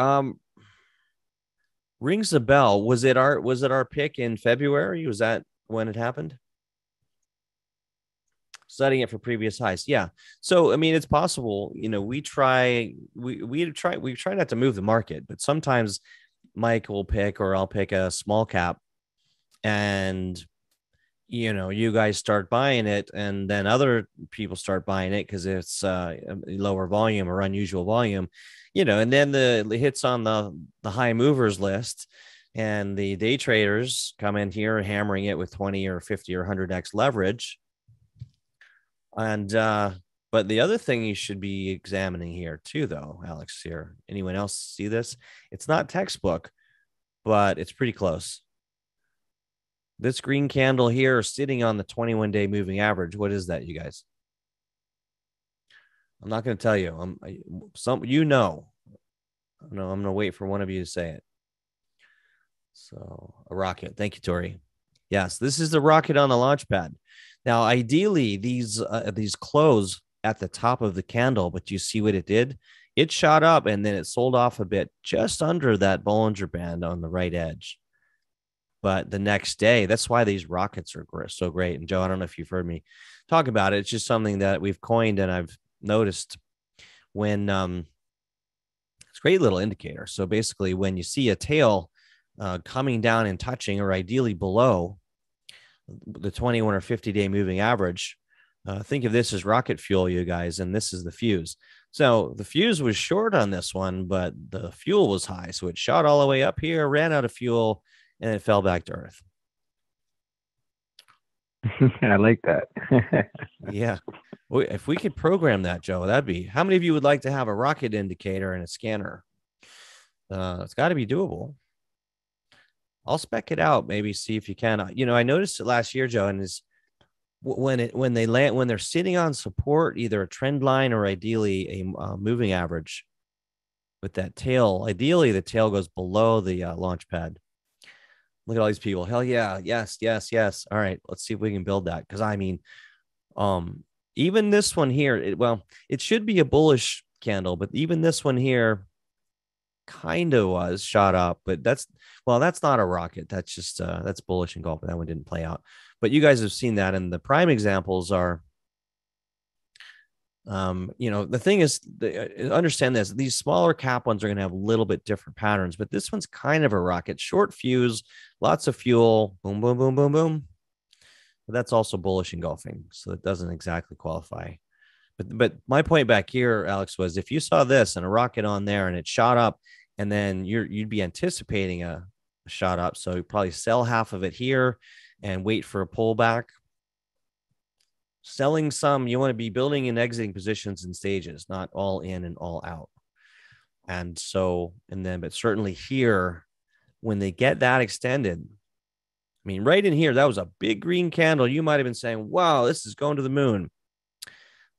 rings a bell. Was it our pick in February? Was that when it happened? Studying it for previous highs. Yeah. So, I mean, it's possible, you know, we try not to move the market, but sometimes Mike will pick, or I'll pick a small cap, and, you know, you guys start buying it, and then other people start buying it because it's lower volume or unusual volume, you know, and then the hits on the high movers list, and the day traders come in here hammering it with 20 or 50 or 100x leverage. And but the other thing you should be examining here too, though, Alex, here, anyone else see this? It's not textbook, but it's pretty close. This green candle here sitting on the 21-day moving average. What is that, you guys? I'm not going to tell you. No, I'm going to wait for one of you to say it. So a rocket. Thank you, Tori. Yes, this is the rocket on the launch pad. Now, ideally, these close at the top of the candle, but you see what it did? It shot up and then it sold off a bit just under that Bollinger Band on the right edge. But the next day, that's why these rockets are so great. And Joe, I don't know if you've heard me talk about it. It's just something that we've coined, and I've noticed when it's a great little indicator. So basically, when you see a tail coming down and touching, or ideally below the 21 or 50-day moving average, Think of this as rocket fuel, you guys, and this is the fuse. So the fuse was short on this one, but the fuel was high. So it shot all the way up here, ran out of fuel, and it fell back to earth. I like that. Yeah. If we could program that, Joe, that'd be, how many of you would like to have a rocket indicator and a scanner? It's got to be doable. I'll spec it out, maybe see if you can. You know, I noticed it last year, Joe, and is when they're sitting on support, either a trend line or ideally a moving average, with that tail. Ideally, the tail goes below the launch pad. Look at all these people. Hell yeah, yes, yes, yes. All right, let's see if we can build that. Because I mean, even this one here, it should be a bullish candle, but even this one here kind of was shot up, but that's not a rocket. That's just that's bullish engulfing. That one didn't play out, but you guys have seen that. And the prime examples are, the thing is, understand this, these smaller cap ones are going to have a little bit different patterns, but this one's kind of a rocket, short fuse, lots of fuel, boom, boom, boom, boom, boom. But that's also bullish engulfing. So it doesn't exactly qualify. But my point back here, Alex, was if you saw this and a rocket on there and it shot up, and then you'd be anticipating a shot up. So you probably sell half of it here and wait for a pullback. Selling some, you want to be building and exiting positions in stages, not all in and all out. And so, but certainly here, when they get that extended, I mean, right in here, that was a big green candle. You might've been saying, wow, this is going to the moon.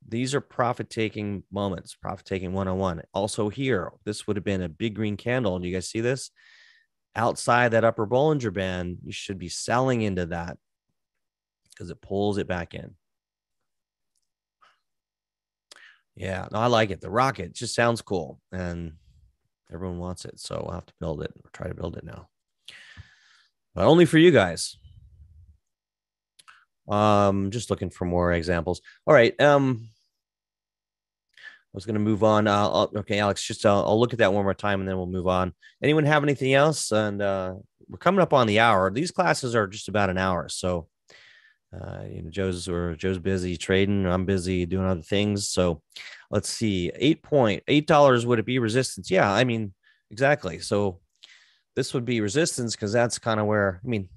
These are profit-taking moments, profit-taking 101. Also here, this would have been a big green candle. And you guys see this? Outside that upper Bollinger Band, you should be selling into that because it pulls it back in. Yeah, no, I like it. The rocket just sounds cool, and everyone wants it. So we'll have to build it or try to build it now. But only for you guys. Just looking for more examples. All right. I was going to move on. Okay, Alex, I'll look at that one more time and then we'll move on. Anyone have anything else? And we're coming up on the hour. These classes are just about an hour. So, Joe's busy trading. I'm busy doing other things. So let's see. $8 would it be resistance? Yeah, I mean, exactly. So this would be resistance because that's kind of where, I mean,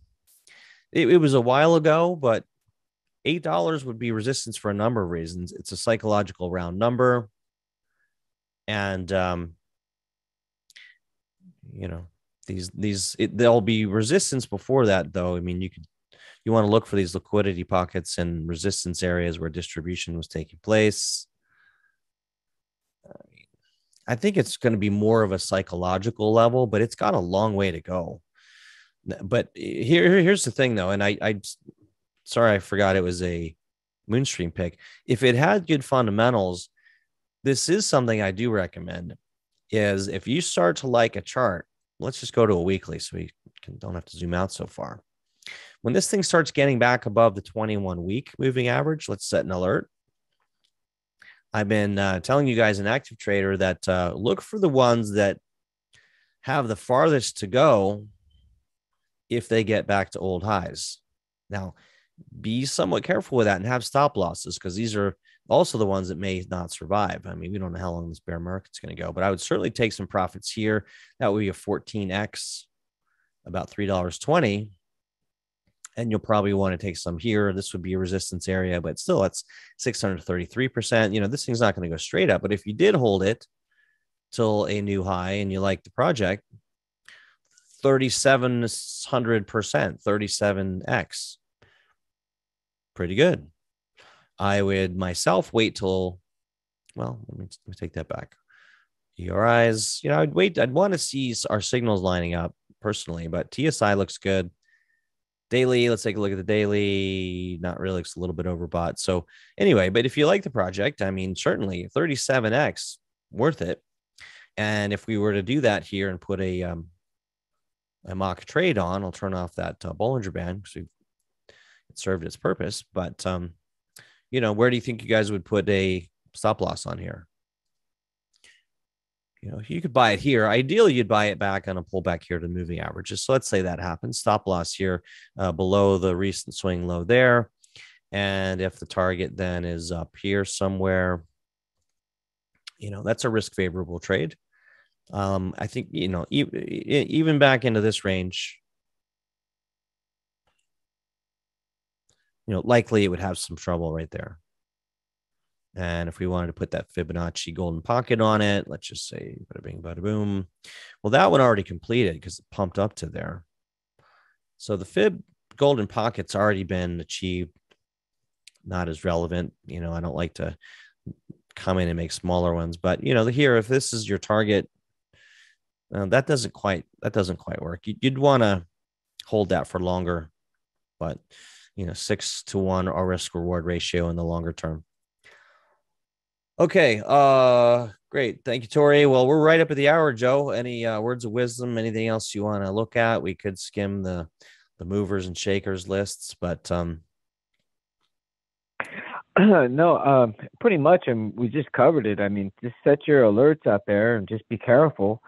it was a while ago, but $8 would be resistance for a number of reasons. It's a psychological round number. And, there'll be resistance before that, though. I mean, you want to look for these liquidity pockets and resistance areas where distribution was taking place. I think it's going to be more of a psychological level, but it's got a long way to go. But here's the thing, though. And I forgot it was a Moonstream pick. If it had good fundamentals, this is something I do recommend, is if you start to like a chart, let's just go to a weekly so we don't have to zoom out so far. When this thing starts getting back above the 21-week moving average, let's set an alert. I've been telling you guys in Active Trader that look for the ones that have the farthest to go if they get back to old highs. Now, be somewhat careful with that and have stop losses, because these are also the ones that may not survive. I mean, we don't know how long this bear market's going to go, but I would certainly take some profits here. That would be a 14X, about $3.20. And you'll probably want to take some here. This would be a resistance area, but still that's 633%. You know, this thing's not going to go straight up, but if you did hold it till a new high and you like the project, 3,700%, 37X. Pretty good. I would myself wait till, let me take that back. ERIs, I'd wait. I'd want to see our signals lining up personally, but TSI looks good. Daily, let's take a look at the daily. Not really, it's a little bit overbought. So anyway, but if you like the project, I mean, certainly 37X, worth it. And if we were to do that here and put a mock trade on, I'll turn off that Bollinger Band because it served its purpose. But, where do you think you guys would put a stop loss on here? You could buy it here. Ideally, you'd buy it back on a pullback here to the moving averages. So let's say that happens. Stop loss here below the recent swing low there. And if the target then is up here somewhere, you know, that's a risk favorable trade. I think, you know, even back into this range, you know, likely it would have some trouble right there. And if we wanted to put that Fibonacci golden pocket on it, let's just say bada bing, bada boom. Well, that one already completed because it pumped up to there. So the Fib golden pocket's already been achieved. Not as relevant. You know, I don't like to come in and make smaller ones, but you know, here, if this is your target, that doesn't quite work. You'd want to hold that for longer, but you know, 6 to 1 our risk reward ratio in the longer term. Okay. Great. Thank you, Tori. Well, we're right up at the hour, Joe. Any words of wisdom, anything else you want to look at? We could skim the movers and shakers lists, but, no, pretty much. And we just covered it. I mean, just set your alerts out there and just be careful,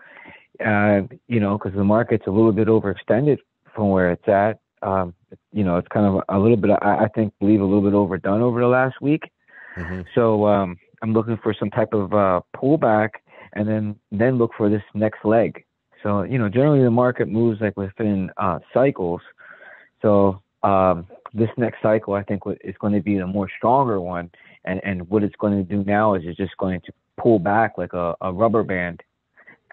you know, because the market's a little bit overextended from where it's at. You know, it's kind of a little bit, I think, believe a little bit overdone over the last week. Mm-hmm. So I'm looking for some type of pullback and then look for this next leg. So, you know, generally the market moves like within cycles. So, this next cycle, I think, is going to be the more stronger one. And what it's going to do now is it's just going to pull back like a rubber band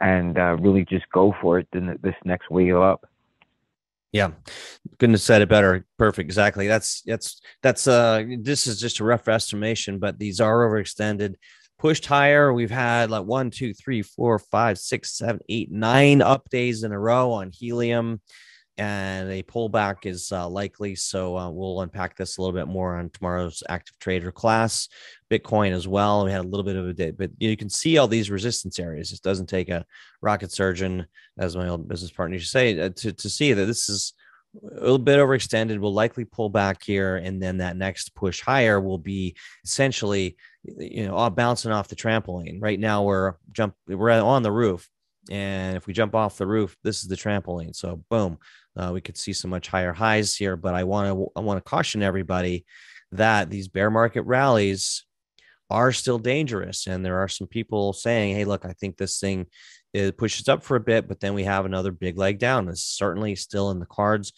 and really just go for it in this next wave up. Yeah. Couldn't have said it better. Perfect. Exactly. That's this is just a rough estimation, but these are overextended, pushed higher. We've had like 1, 2, 3, 4, 5, 6, 7, 8, 9 up days in a row on Helium. And a pullback is likely. So we'll unpack this a little bit more on tomorrow's active trader class. Bitcoin as well. We had a little bit of a day, but you can see all these resistance areas. It doesn't take a rocket surgeon, as my old business partner used to say, to see that this is a little bit overextended. We'll likely pull back here. And then that next push higher will be essentially, you know, all bouncing off the trampoline. Right now we're on the roof. And if we jump off the roof, this is the trampoline. So boom, we could see some much higher highs here. But I want to caution everybody that these bear market rallies are still dangerous. And there are some people saying, hey, look, I think this thing pushes up for a bit, but then we have another big leg down. It's certainly still in the cards.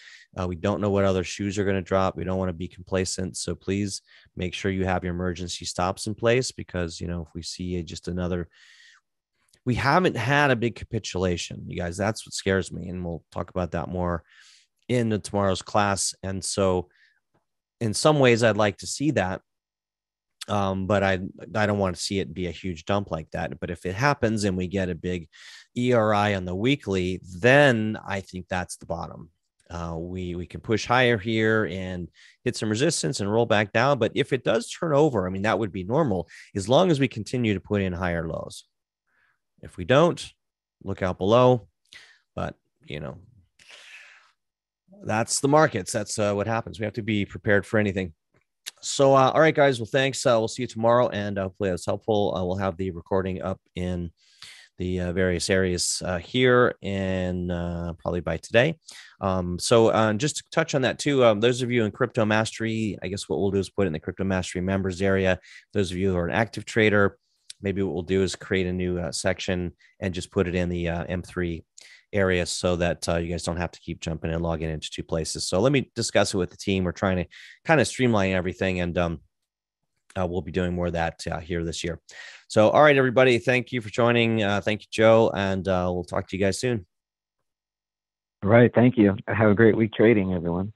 We don't know what other shoes are going to drop. We don't want to be complacent. So please make sure you have your emergency stops in place because, you know, if we see just another... We haven't had a big capitulation, you guys. That's what scares me. And we'll talk about that more in tomorrow's class. And so in some ways, I'd like to see that. But I don't want to see it be a huge dump like that. But if it happens and we get a big ERI on the weekly, then I think that's the bottom. We can push higher here and hit some resistance and roll back down. But if it does turn over, I mean, that would be normal as long as we continue to put in higher lows. If we don't, look out below, but you know, that's the markets. That's what happens. We have to be prepared for anything. So, all right, guys, well, thanks. We'll see you tomorrow and hopefully that's helpful. We'll have the recording up in the various areas here and probably by today. So just to touch on that too, those of you in Crypto Mastery, I guess what we'll do is put in the Crypto Mastery members area. Those of you who are an active trader, maybe what we'll do is create a new section and just put it in the M3 area so that you guys don't have to keep jumping and logging into two places. So let me discuss it with the team. We're trying to kind of streamline everything, and we'll be doing more of that here this year. So, all right, everybody, thank you for joining. Thank you, Joe, and we'll talk to you guys soon. All right, thank you. Have a great week trading, everyone.